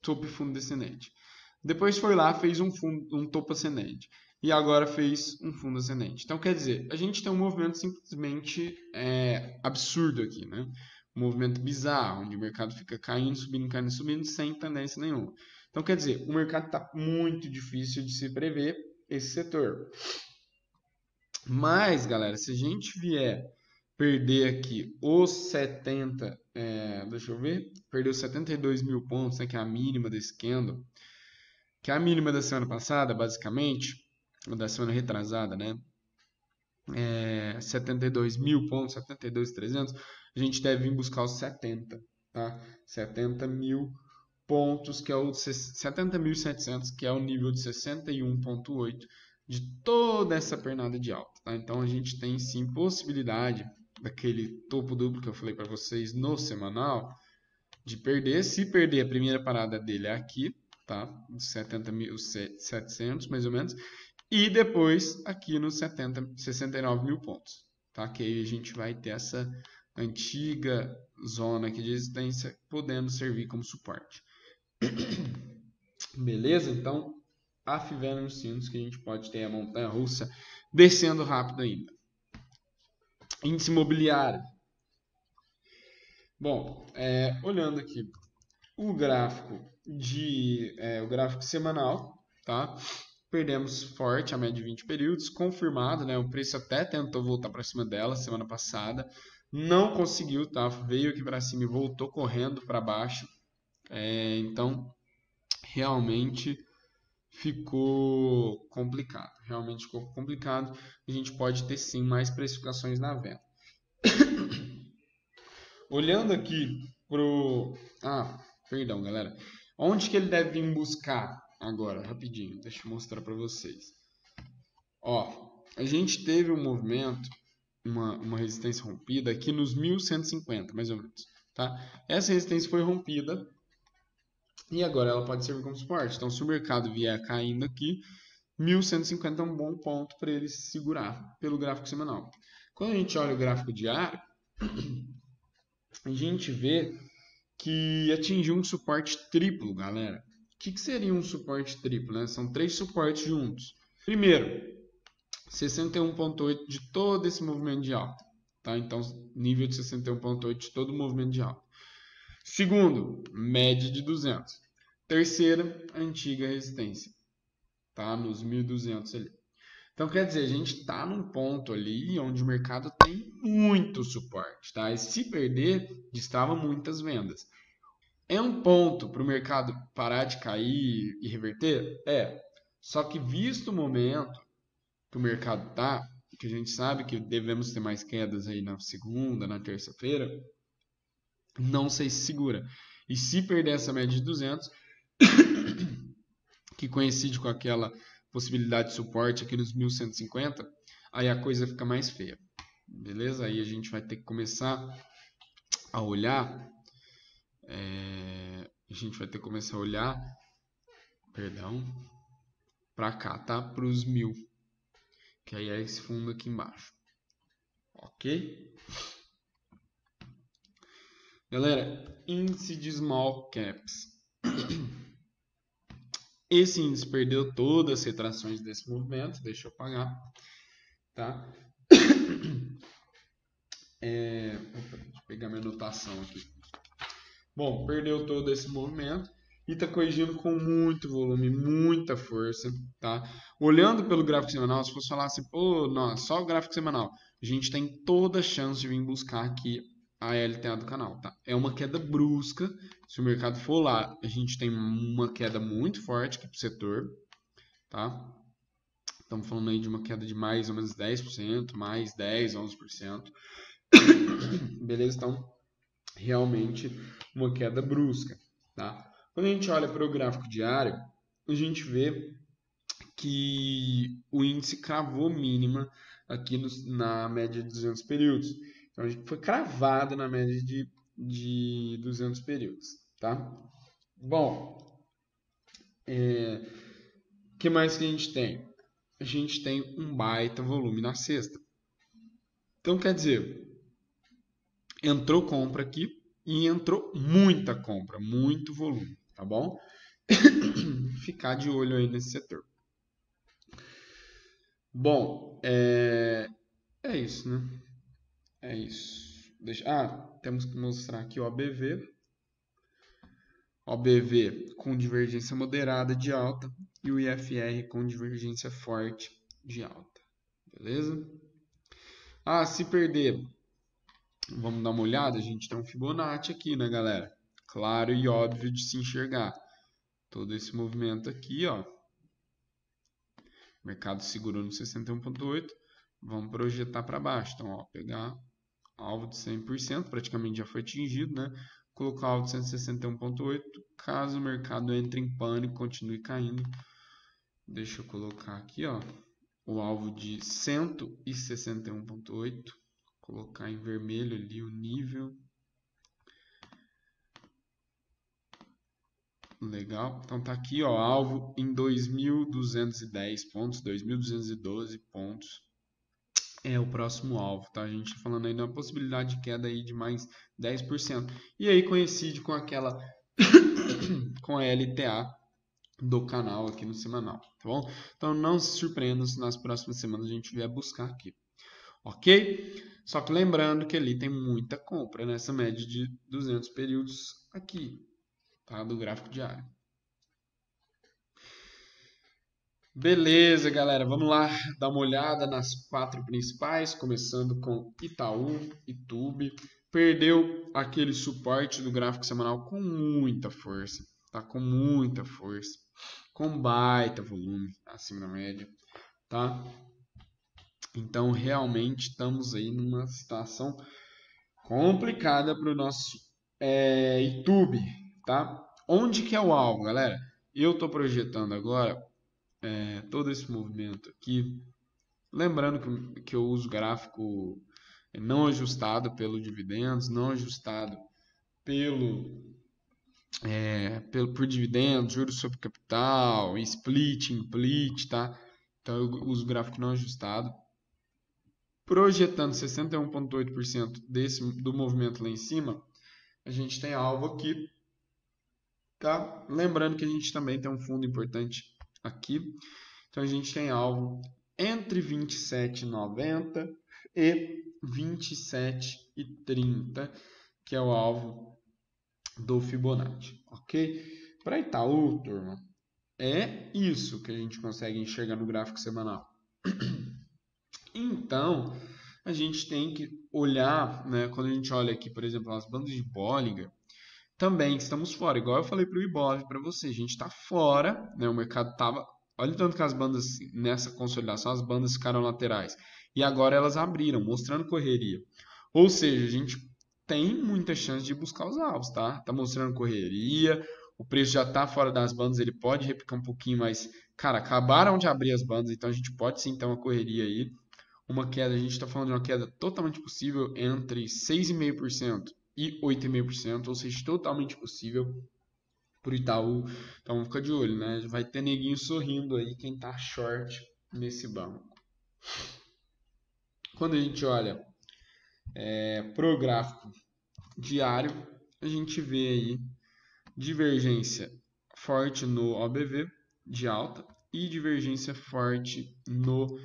topo e fundo descendente. Depois foi lá, fez um topo ascendente. E agora fez um fundo ascendente. Então, quer dizer, a gente tem um movimento simplesmente absurdo aqui, né? Um movimento bizarro, onde o mercado fica caindo, subindo, sem tendência nenhuma. Então, quer dizer, o mercado está muito difícil de se prever esse setor. Mas, galera, se a gente vier perder aqui os 70, deixa eu ver, perdeu 72 mil pontos, né, que é a mínima desse candle, que é a mínima da semana passada, basicamente... da semana retrasada, né? 72 mil pontos, 72.300, a gente deve vir buscar os 70, tá? 70 mil pontos, que é o 70.700, que é o nível de 61.8 de toda essa pernada de alta, tá? Então a gente tem sim possibilidade daquele topo duplo que eu falei para vocês no semanal de perder. Se perder a primeira parada dele é aqui, tá? 70.700 mais ou menos. E depois aqui nos 69 mil pontos, tá? Que aí a gente vai ter essa antiga zona aqui de resistência, podendo servir como suporte. Beleza? Então, afivelem os sinos que a gente pode ter a montanha-russa descendo rápido ainda. Índice imobiliário. Bom, olhando aqui o gráfico semanal, tá? Perdemos forte a média de 20 períodos, confirmado, né? O preço até tentou voltar para cima dela semana passada, não conseguiu, tá? Veio aqui para cima e voltou correndo para baixo. Então, realmente ficou complicado. A gente pode ter sim mais precificações na venda. Olhando aqui pro... Ah, perdão, galera. Onde que ele deve vir buscar agora? Rapidinho, deixa eu mostrar para vocês. Ó, a gente teve um movimento, uma resistência rompida aqui nos 1150, mais ou menos, tá? Essa resistência foi rompida e agora ela pode servir como suporte. Então, se o mercado vier caindo aqui, 1150 é um bom ponto para ele se segurar pelo gráfico semanal. Quando a gente olha o gráfico diário, a gente vê que atingiu um suporte triplo, galera. O que seria um suporte triplo, né? São três suportes juntos. Primeiro, 61,8 de todo esse movimento de alta, tá? Então, nível de 61,8 de todo o movimento de alta. Segundo, média de 200. Terceira, antiga resistência, tá? Nos 1.200 ali. Então, quer dizer, a gente está num ponto ali onde o mercado tem muito suporte, tá? E se perder, destrava muitas vendas. É um ponto para o mercado parar de cair e reverter? É. Só que visto o momento que o mercado está, que a gente sabe que devemos ter mais quedas aí na segunda, na terça-feira, não sei se segura. E se perder essa média de 200, que coincide com aquela possibilidade de suporte aqui nos 1150, aí a coisa fica mais feia. Beleza? Aí a gente vai ter que começar a olhar... para cá, tá? Para os 1000, que aí é esse fundo aqui embaixo. Ok? Galera, índice de small caps. Esse índice perdeu todas as retrações desse movimento. Deixa eu apagar, tá? Opa, deixa eu pegar minha anotação aqui. Bom, perdeu todo esse movimento e está corrigindo com muito volume, muita força, tá? Olhando pelo gráfico semanal, se fosse falar assim, pô, não, só o gráfico semanal, a gente tem toda a chance de vir buscar aqui a LTA do canal, tá? É uma queda brusca, se o mercado for lá, a gente tem uma queda muito forte aqui para o setor, tá? Estamos falando aí de uma queda de mais ou menos 10%, mais 10, 11%. Beleza? Então, realmente uma queda brusca, tá? Quando a gente olha para o gráfico diário, a gente vê que o índice cravou mínima aqui na média de 200 períodos. Então, a gente foi cravado na média de 200 períodos, tá? Bom, que mais que a gente tem? A gente tem um baita volume na sexta. Então, quer dizer, entrou compra aqui e entrou muita compra, muito volume, tá bom? Ficar de olho aí nesse setor. Bom, é isso, né? É isso. Temos que mostrar aqui o OBV. OBV com divergência moderada de alta e o IFR com divergência forte de alta. Beleza? Se perder... Vamos dar uma olhada, a gente tem um Fibonacci aqui, né, galera? Claro e óbvio de se enxergar. Todo esse movimento aqui, ó. O mercado segurou no 61,8. Vamos projetar para baixo. Então, ó, pegar alvo de 100%, praticamente já foi atingido, né? Colocar alvo de 161,8. Caso o mercado entre em pânico, continue caindo. Deixa eu colocar aqui, ó. O alvo de 161,8. Colocar em vermelho ali o nível. Legal. Então tá aqui, ó, alvo em 2.210 pontos, 2.212 pontos. é o próximo alvo, tá? A gente está falando aí de uma possibilidade de queda aí de mais 10%. E aí coincide com aquela com a LTA do canal aqui no semanal, tá bom? Então não se surpreendam se nas próximas semanas a gente vier buscar aqui, ok? Só que lembrando que ali tem muita compra nessa média de 200 períodos aqui, tá? Do gráfico diário. Beleza, galera, vamos lá dar uma olhada nas quatro principais, começando com Itaú, ITUB. Perdeu aquele suporte do gráfico semanal com muita força, tá? Com muita força, com baita volume acima da média, tá? Então, realmente, estamos aí numa situação complicada para o nosso ITUB, tá? Onde que é o alvo, galera? Eu estou projetando agora todo esse movimento aqui, lembrando que eu uso gráfico não ajustado pelo dividendos, não ajustado por dividendos, juros sobre capital, split, implit, tá? Então eu uso gráfico não ajustado, projetando 61,8% do movimento lá em cima. A gente tem alvo aqui, tá? Lembrando que a gente também tem um fundo importante aqui, então a gente tem alvo entre 27,90 e 27,30, que é o alvo do Fibonacci, ok? Para Itaú, turma, é isso que a gente consegue enxergar no gráfico semanal. Então, a gente tem que olhar, né, quando a gente olha aqui, por exemplo, as bandas de Bollinger, também estamos fora, igual eu falei para o IBOV, para você, a gente está fora, né? O mercado estava, olha o tanto que as bandas, nessa consolidação, as bandas ficaram laterais, e agora elas abriram, mostrando correria, ou seja, a gente tem muita chance de buscar os alvos, tá? Tá mostrando correria, o preço já está fora das bandas, ele pode repicar um pouquinho, mas, cara, acabaram de abrir as bandas, então a gente pode sim ter uma correria aí, uma queda, a gente está falando de uma queda totalmente possível entre 6,5% e 8,5%, ou seja, totalmente possível para o Itaú. Então fica de olho, né? Vai ter neguinho sorrindo aí quem tá short nesse banco. Quando a gente olha pro gráfico diário, a gente vê aí divergência forte no OBV de alta e divergência forte no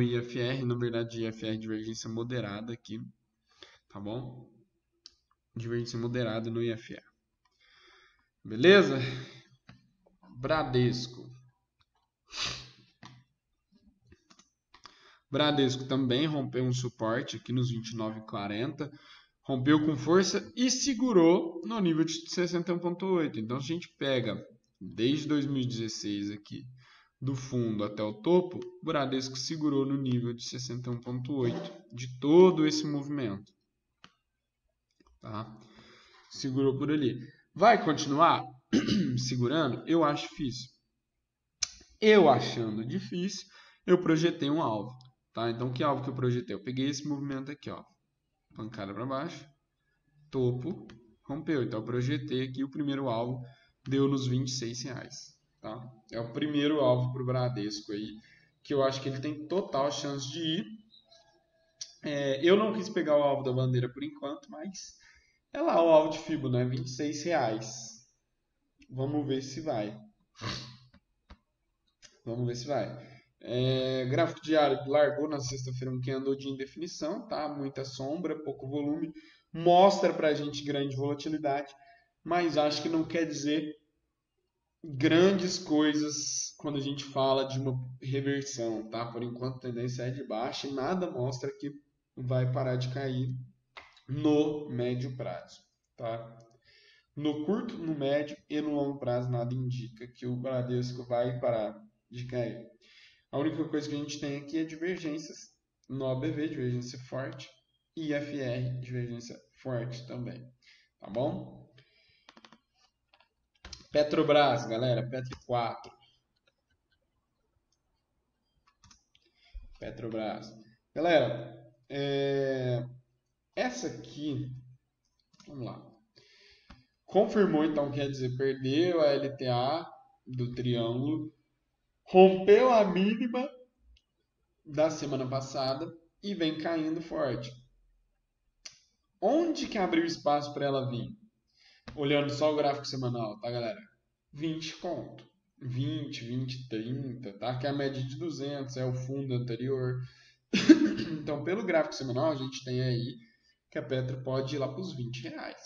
IFR, na verdade IFR divergência moderada aqui. Tá bom? Divergência moderada no IFR. Beleza? Bradesco. Bradesco também rompeu um suporte aqui nos 29,40. Rompeu com força e segurou no nível de 61,8. Então, se a gente pega desde 2016 aqui, do fundo até o topo, o Bradesco segurou no nível de 61,8 de todo esse movimento. Tá? Segurou por ali. Vai continuar segurando? Eu acho difícil. Eu achando difícil, eu projetei um alvo, tá? Então, que alvo que eu projetei? Eu peguei esse movimento aqui, ó, pancada para baixo, topo, rompeu. Então, eu projetei aqui o primeiro alvo, deu nos R$26, tá? É o primeiro alvo para o Bradesco aí, que eu acho que ele tem total chance de ir. Eu não quis pegar o alvo da bandeira por enquanto, mas é lá o alvo de Fibo, né? R$26. Vamos ver se vai. Vamos ver se vai. Gráfico diário largou na sexta-feira um que andou de indefinição, tá? Muita sombra, pouco volume. Mostra pra gente grande volatilidade, mas acho que não quer dizer grandes coisas quando a gente fala de uma reversão, tá? Por enquanto a tendência é de baixa e nada mostra que vai parar de cair no médio prazo, tá? No curto, no médio e no longo prazo nada indica que o Bradesco vai parar de cair. A única coisa que a gente tem aqui é divergências no OBV, divergência forte, e IFR, divergência forte também, tá bom? Petrobras, galera, Petro 4. Petrobras. Galera, essa aqui, vamos lá. Confirmou, então, quer dizer, perdeu a LTA do triângulo, rompeu a mínima da semana passada e vem caindo forte. Onde que abriu espaço para ela vir? Olhando só o gráfico semanal, tá, galera? 20 conto. 20, 20, 30, tá? Que é a média de 200, é o fundo anterior. Então, pelo gráfico semanal, a gente tem aí que a Petro pode ir lá para os 20 reais.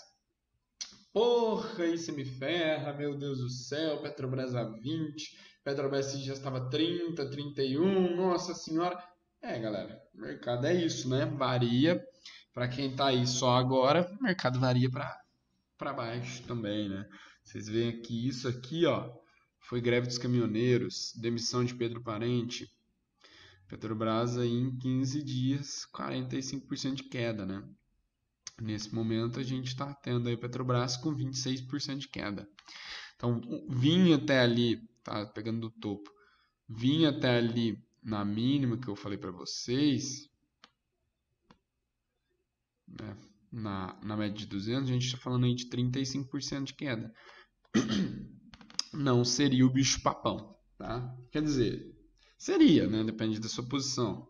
Porra, isso me ferra, meu Deus do céu, Petrobras a 20, Petrobras já estava 30, 31, nossa senhora. É, galera, o mercado é isso, né? Varia. Para quem tá aí só agora, o mercado varia para baixo também, né? Vocês veem aqui, isso aqui, ó, foi greve dos caminhoneiros, demissão de Pedro Parente, Petrobras aí em 15 dias, 45% de queda, né? Nesse momento a gente está tendo aí Petrobras com 26% de queda. Então vinha até ali, tá pegando do topo, vinha até ali na mínima que eu falei para vocês, né? Na média de 200, a gente está falando aí de 35% de queda. Não seria o bicho papão, tá? Quer dizer, seria, né? Depende da sua posição.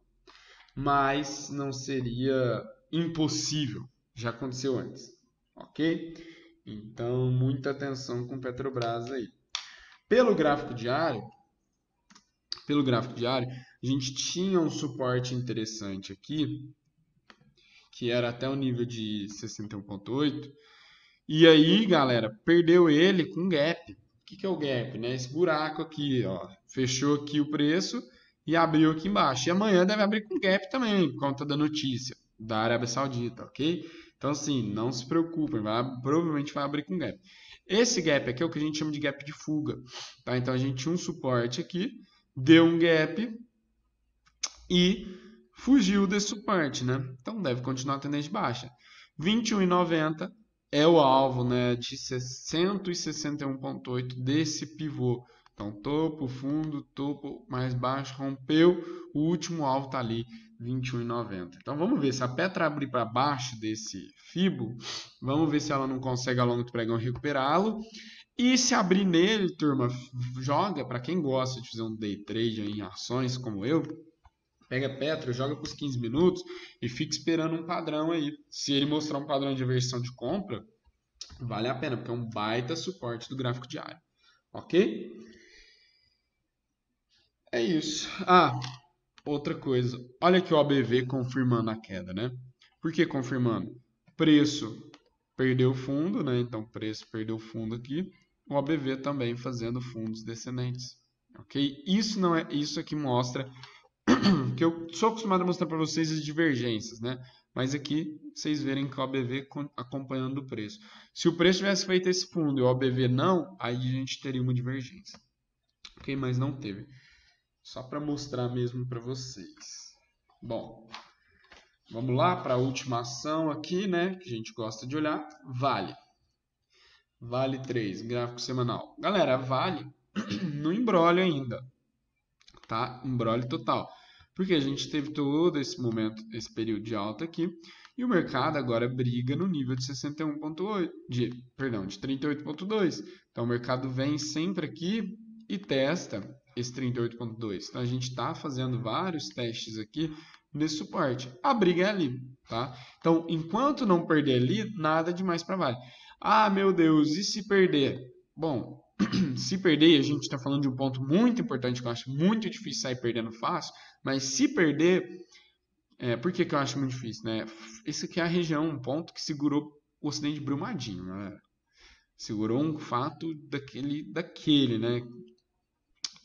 Mas não seria impossível. Já aconteceu antes, ok? Então, muita atenção com Petrobras aí. Pelo gráfico diário, a gente tinha um suporte interessante aqui, que era até o nível de 61,8. E aí, galera, perdeu ele com gap. O que é o gap, né? Esse buraco aqui, ó. Fechou aqui o preço e abriu aqui embaixo. E amanhã deve abrir com gap também, por conta da notícia da Arábia Saudita, ok? Então, assim, não se preocupem, provavelmente vai abrir com gap. Esse gap aqui é o que a gente chama de gap de fuga, tá? Então, a gente tinha um suporte aqui, deu um gap e fugiu desse suporte, né? Então deve continuar a tendência de baixa. 21,90 é o alvo, né, de 161,8 desse pivô. Então topo, fundo, topo, mais baixo, rompeu. O último alvo está ali, 21,90. Então vamos ver se a Petro abrir para baixo desse fibo. Vamos ver se ela não consegue ao longo do pregão recuperá-lo. E se abrir nele, turma, joga. Para quem gosta de fazer um day trade em ações como eu, pega Petro, joga para os 15 minutos e fica esperando um padrão aí. Se ele mostrar um padrão de aversão de compra, vale a pena, porque é um baita suporte do gráfico diário. Ok? É isso. Ah, outra coisa. Olha aqui o OBV confirmando a queda, né? Por que confirmando? Preço perdeu fundo, né? Então, preço perdeu fundo aqui. O OBV também fazendo fundos descendentes. Ok? Isso não é, isso aqui mostra... que eu sou acostumado a mostrar para vocês as divergências, né? Mas aqui vocês verem que o OBV acompanhando o preço. Se o preço tivesse feito esse fundo e o OBV não, aí a gente teria uma divergência. Ok? Mas não teve. Só para mostrar mesmo para vocês. Bom, vamos lá para a última ação aqui, né? Que a gente gosta de olhar. Vale. Vale 3, gráfico semanal. Galera, Vale no embrólio ainda. Tá? Embrólio total. Porque a gente teve todo esse momento, esse período de alta aqui, e o mercado agora briga no nível de 61,8, de 38,2. Então o mercado vem sempre aqui e testa esse 38,2. Então a gente está fazendo vários testes aqui nesse suporte. A briga é ali, tá? Então, enquanto não perder ali, nada demais para Vale. Ah, meu Deus, e se perder? Bom, se perder, a gente está falando de um ponto muito importante que eu acho muito difícil sair perdendo fácil, mas se perder, por que eu acho muito difícil, né? Esse aqui é a região, um ponto que segurou o acidente de Brumadinho, né? Segurou um fato daquele, né?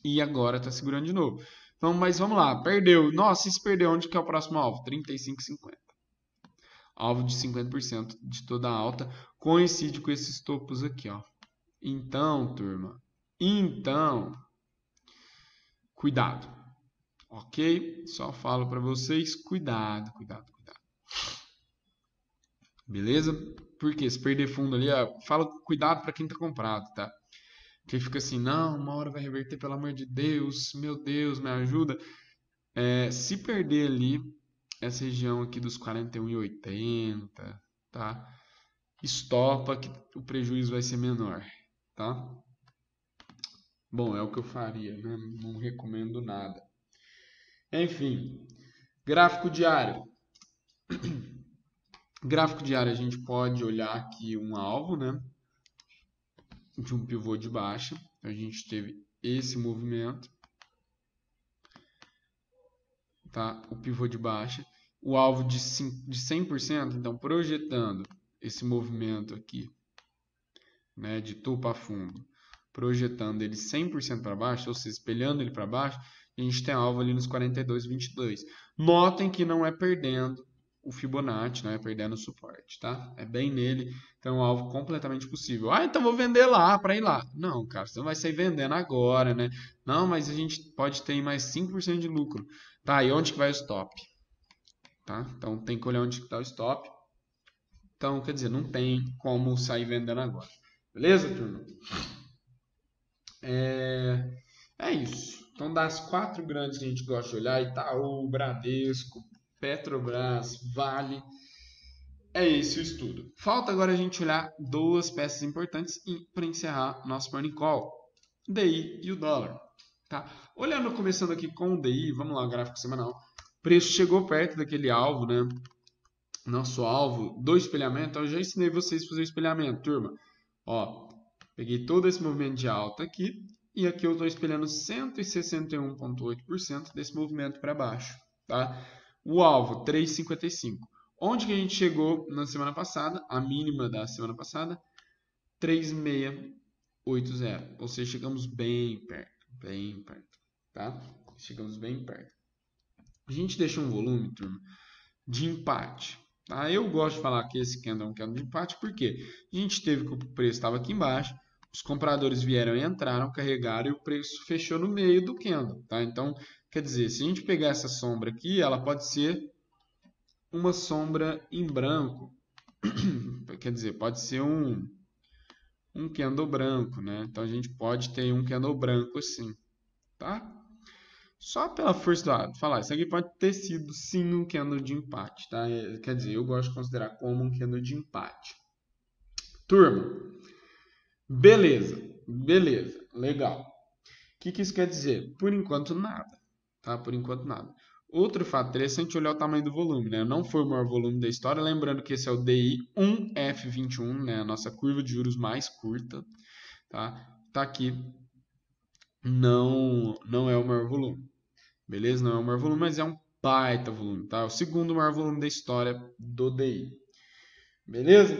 E agora está segurando de novo. Então, mas vamos lá, perdeu. Nossa, e se perder, onde que é o próximo alvo? 35,50. Alvo de 50% de toda a alta, coincide com esses topos aqui, ó. Então, turma, cuidado, ok? Só falo para vocês, cuidado. Beleza? Porque se perder fundo ali, falo cuidado para quem tá comprado, tá? Quem fica assim, não, uma hora vai reverter, pelo amor de Deus, meu Deus, me ajuda. Se perder ali, essa região aqui dos 41,80, tá? Estopa que o prejuízo vai ser menor. Tá? Bom, é o que eu faria, né? Não recomendo nada. Enfim, gráfico diário. Gráfico diário, a gente pode olhar aqui um alvo, né, de um pivô de baixa. A gente teve esse movimento, tá? O pivô de baixa, o alvo de 100%, então projetando esse movimento aqui, né, de topo a fundo, projetando ele 100% para baixo, ou seja, espelhando ele para baixo, a gente tem alvo ali nos 42,22. Notem que não é perdendo o Fibonacci, não é perdendo o suporte, tá? É bem nele, então é um alvo completamente possível. Ah, então vou vender lá para ir lá. Não, cara, você não vai sair vendendo agora, né? Não, mas a gente pode ter mais 5% de lucro. Tá, e onde que vai o stop? Tá? Então tem que olhar onde que tá o stop. Então, quer dizer, não tem como sair vendendo agora. Beleza, turma? É isso. Então, das 4 grandes que a gente gosta de olhar, Itaú, Bradesco, Petrobras, Vale, é esse o estudo. Falta agora a gente olhar 2 peças importantes para encerrar nosso Morning Call, o DI e o dólar. Tá? Olhando, começando aqui com o DI, vamos lá, gráfico semanal. O preço chegou perto daquele alvo, né? Nosso alvo do espelhamento. Eu já ensinei vocês a fazer o espelhamento, turma. Ó, peguei todo esse movimento de alta aqui. E aqui eu estou espelhando 161,8% desse movimento para baixo, tá? O alvo, 3,55. Onde que a gente chegou na semana passada? A mínima da semana passada, 3,680. Ou seja, chegamos bem perto, tá? Chegamos bem perto. A gente deixou um volume, turma, de empate, tá? Eu gosto de falar que esse candle é um candle de empate, porque a gente teve que o preço estava aqui embaixo, os compradores vieram e entraram, carregaram e o preço fechou no meio do candle, tá? Então, quer dizer, se a gente pegar essa sombra aqui, ela pode ser uma sombra em branco. Quer dizer, pode ser um candle branco, né? Então, a gente pode ter um candle branco assim, tá? Só pela força do lado, falar, isso aqui pode ter sido sim um candle de empate, tá? Quer dizer, eu gosto de considerar como um candle de empate. Turma, beleza, legal. O que isso quer dizer? Por enquanto nada, tá? Por enquanto nada. Outro fato interessante é olhar o tamanho do volume, né? Não foi o maior volume da história, lembrando que esse é o DI1F21, né? A nossa curva de juros mais curta, tá? Tá aqui, não é o maior volume, beleza? Não é o maior volume, mas é um baita volume, tá? O segundo maior volume da história do DI, beleza?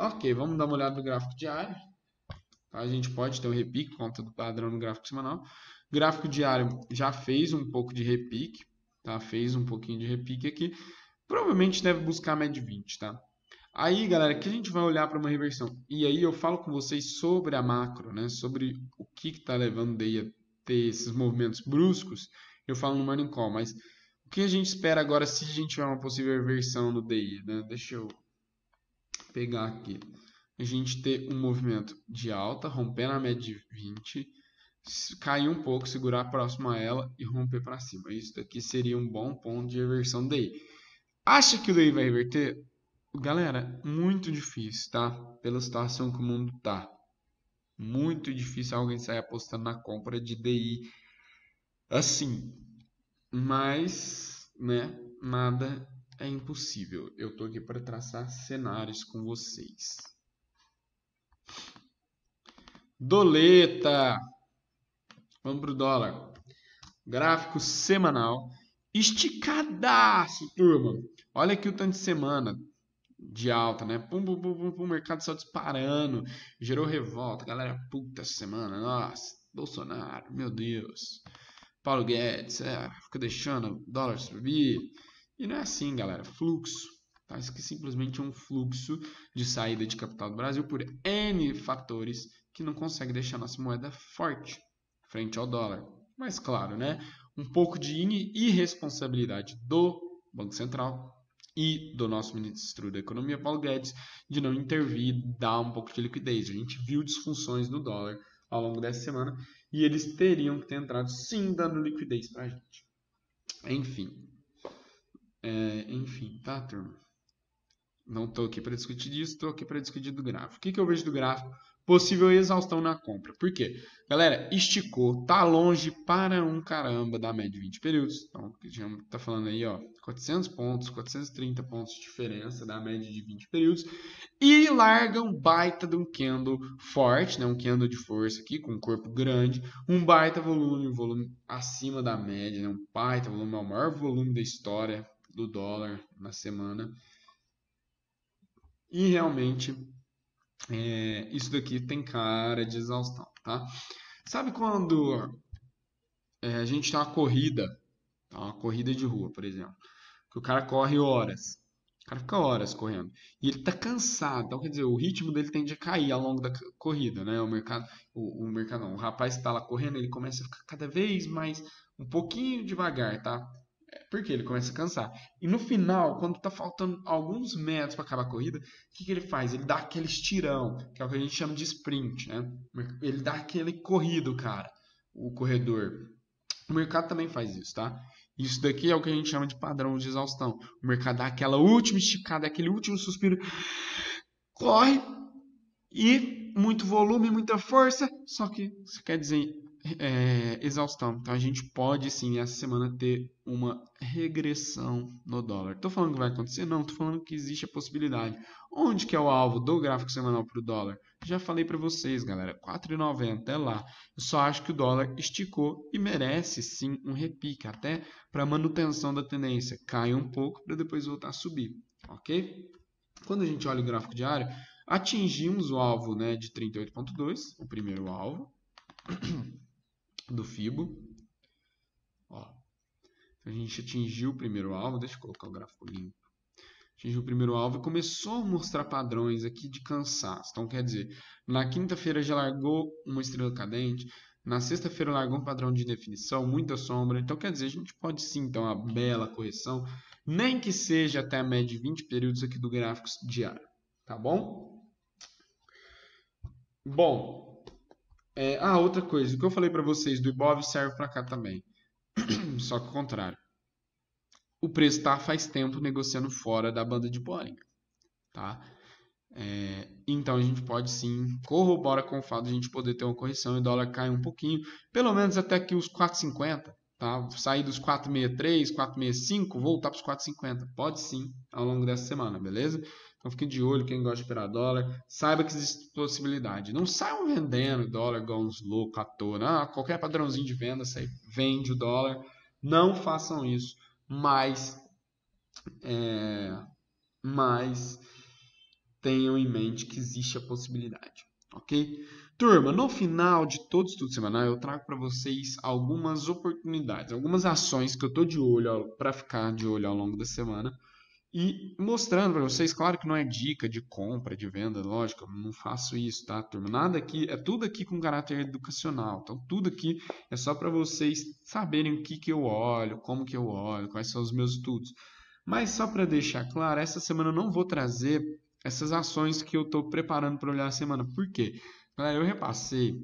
Ok, vamos dar uma olhada no gráfico diário. A gente pode ter um repique, conta do padrão no gráfico semanal. Gráfico diário já fez um pouco de repique, tá? Fez um pouquinho de repique aqui. Provavelmente deve buscar a média de 20, tá? Aí, galera, aqui a gente vai olhar para uma reversão. E aí eu falo com vocês sobre a macro, né? Sobre o que está levando daí a ter esses movimentos bruscos. Eu falo no Morning Call, mas o que a gente espera agora se a gente tiver uma possível reversão no DI, né? Deixa eu pegar aqui, a gente ter um movimento de alta, rompendo a média de 20, cair um pouco, segurar próximo a ela e romper para cima. Isso daqui seria um bom ponto de reversão DI. Acha que o DI vai reverter? Galera, muito difícil, tá? Pela situação que o mundo tá. Muito difícil alguém sair apostando na compra de DI assim. Mas, né, nada é impossível. Eu tô aqui para traçar cenários com vocês. Doleta. Vamos pro dólar. Gráfico semanal. Esticadaço, turma. Olha aqui o tanto de semana de alta, né? Pum, pum, pum, pum, pum. O mercado só disparando. Gerou revolta. Galera, puta semana. Nossa, Bolsonaro, meu Deus. Paulo Guedes, fica deixando o dólar subir. E não é assim, galera, fluxo, tá? Isso aqui simplesmente é um fluxo de saída de capital do Brasil por N fatores que não consegue deixar nossa moeda forte frente ao dólar. Mas claro, né? Um pouco de irresponsabilidade do Banco Central e do nosso ministro da Economia, Paulo Guedes, de não intervir, dar um pouco de liquidez. A gente viu disfunções do dólar ao longo dessa semana e eles teriam que ter entrado sim dando liquidez pra gente. Enfim, tá, turma? Não tô aqui para discutir disso, tô aqui para discutir do gráfico. O que eu vejo do gráfico possível exaustão na compra. Por quê? Galera, esticou, tá longe para um caramba da média de 20 períodos. Então, a gente tá falando aí, ó, 400 pontos, 430 pontos de diferença da média de 20 períodos. E larga um baita de um candle forte, né? Um candle de força aqui, com um corpo grande. Um baita volume, acima da média, né? Um baita volume, é o maior volume da história do dólar na semana. E realmente... é, isso daqui tem cara de exaustão, tá? Sabe quando a gente tem uma corrida, de rua, por exemplo, que o cara corre horas, o cara fica horas correndo, e ele tá cansado, então quer dizer, o ritmo dele tende a cair ao longo da corrida, né? O rapaz tá lá correndo, ele começa a ficar cada vez mais, um pouquinho devagar, tá? Porque ele começa a cansar. E no final, quando tá faltando alguns metros para acabar a corrida, o que, que ele faz? Ele dá aquele estirão, que é o que a gente chama de sprint, né? Ele dá aquele corrido, cara, o corredor. O mercado também faz isso, tá? Isso daqui é o que a gente chama de padrão de exaustão. O mercado dá aquela última esticada, aquele último suspiro, corre, e muito volume, muita força, só que isso quer dizer... exaustão. Então a gente pode sim essa semana ter uma regressão no dólar. Tô falando que vai acontecer? Não, tô falando que existe a possibilidade. Onde que é o alvo do gráfico semanal para o dólar? Já falei para vocês, galera, 4,90 é lá. Eu só acho que o dólar esticou e merece sim um repique, até para manutenção da tendência. Cai um pouco para depois voltar a subir, ok? Quando a gente olha o gráfico diário, atingimos o alvo, né, de 38,2, o primeiro alvo do Fibo, ó. A gente atingiu o primeiro alvo, deixa eu colocar o gráfico limpo, atingiu o primeiro alvo e começou a mostrar padrões aqui de cansaço. Então quer dizer, na quinta-feira já largou uma estrela cadente, na sexta-feira largou um padrão de definição, muita sombra, então quer dizer, a gente pode sim ter uma bela correção, nem que seja até a média de 20 períodos aqui do gráfico diário, tá bom? Bom, outra coisa, o que eu falei para vocês do IBOV serve para cá também, só que o contrário. O preço está faz tempo negociando fora da banda de Bollinger, tá? Então a gente pode sim, corrobora com o fato de a gente poder ter uma correção e o dólar cai um pouquinho, pelo menos até aqui os 4,50, tá? Sair dos 4,63, 4,65, voltar para os 4,50, pode sim, ao longo dessa semana, beleza? Então fique de olho, quem gosta de operar dólar, saiba que existe possibilidade. Não saiam vendendo dólar igual uns loucos à toa. Não, qualquer padrãozinho de venda, sai, vende o dólar. Não façam isso, mas tenham em mente que existe a possibilidade, ok? Turma, no final de todo estudo semanal, eu trago para vocês algumas oportunidades, algumas ações que eu estou de olho, para ficar de olho ao longo da semana. E mostrando para vocês, claro que não é dica de compra, de venda, lógico, eu não faço isso, tá, turma? Nada aqui, é tudo aqui com caráter educacional. Então, tudo aqui é só para vocês saberem o que eu olho, como que eu olho, quais são os meus estudos. Mas só para deixar claro, essa semana eu não vou trazer essas ações que eu estou preparando para olhar a semana. Por quê? Galera, eu repassei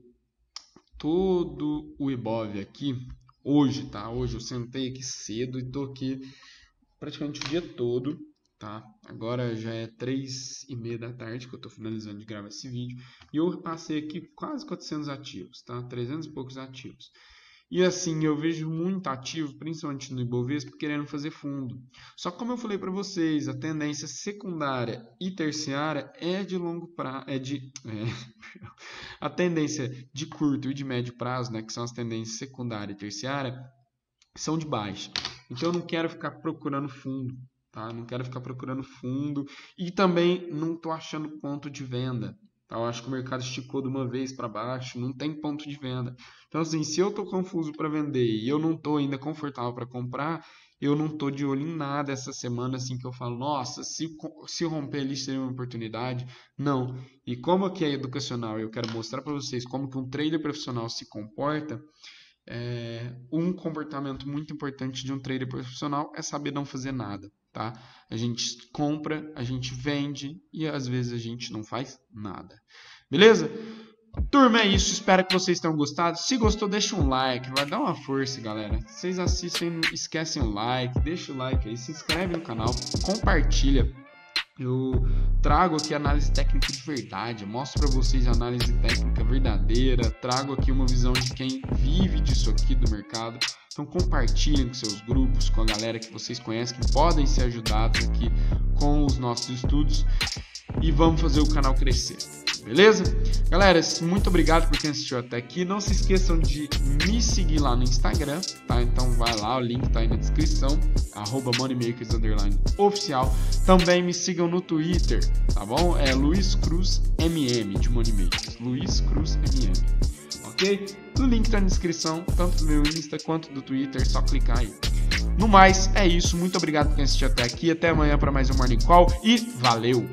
todo o IBOV aqui hoje, tá? Hoje eu sentei aqui cedo e estou aqui... praticamente o dia todo, tá? Agora já é 3:30 da tarde que eu tô finalizando de gravar esse vídeo. E eu passei aqui quase 400 ativos, tá? 300 e poucos ativos. E assim, eu vejo muito ativo, principalmente no Ibovespa, querendo fazer fundo. Só que como eu falei para vocês, a tendência secundária e terciária é de longo prazo, a tendência de curto e de médio prazo, né, que são as tendências secundária e terciária, são de baixo. Então, eu não quero ficar procurando fundo, tá? Não quero ficar procurando fundo e também não estou achando ponto de venda, tá? Eu acho que o mercado esticou de uma vez para baixo, não tem ponto de venda. Então, assim, se eu estou confuso para vender e eu não estou ainda confortável para comprar, eu não estou de olho em nada essa semana, assim, que eu falo, nossa, se romper ali seria uma oportunidade. Não. E como aqui é educacional e eu quero mostrar para vocês como que um trader profissional se comporta, um comportamento muito importante de um trader profissional é saber não fazer nada, tá? A gente compra, a gente vende e às vezes a gente não faz nada. Beleza? Turma, é isso. Espero que vocês tenham gostado. Se gostou, deixa um like. Vai dar uma força, galera. Vocês assistem, esquecem o like. Deixa o like aí, se inscreve no canal, compartilha. Eu trago aqui análise técnica de verdade, mostro para vocês a análise técnica verdadeira, trago aqui uma visão de quem vive disso aqui do mercado. Então compartilhem com seus grupos, com a galera que vocês conhecem, que podem ser ajudados aqui com os nossos estudos, e vamos fazer o canal crescer, beleza? Galera, muito obrigado por quem assistiu até aqui. Não se esqueçam de me seguir lá no Instagram, tá? Então vai lá, o link tá aí na descrição, @moneymakers_oficial. Também me sigam no Twitter, tá bom? É Luiz Cruz MM de Moneymakers, Luiz Cruz MM, ok? O link tá na descrição, tanto do meu Insta quanto do Twitter, só clicar aí. No mais, é isso. Muito obrigado por quem assistiu até aqui. Até amanhã para mais um Morning Call e valeu!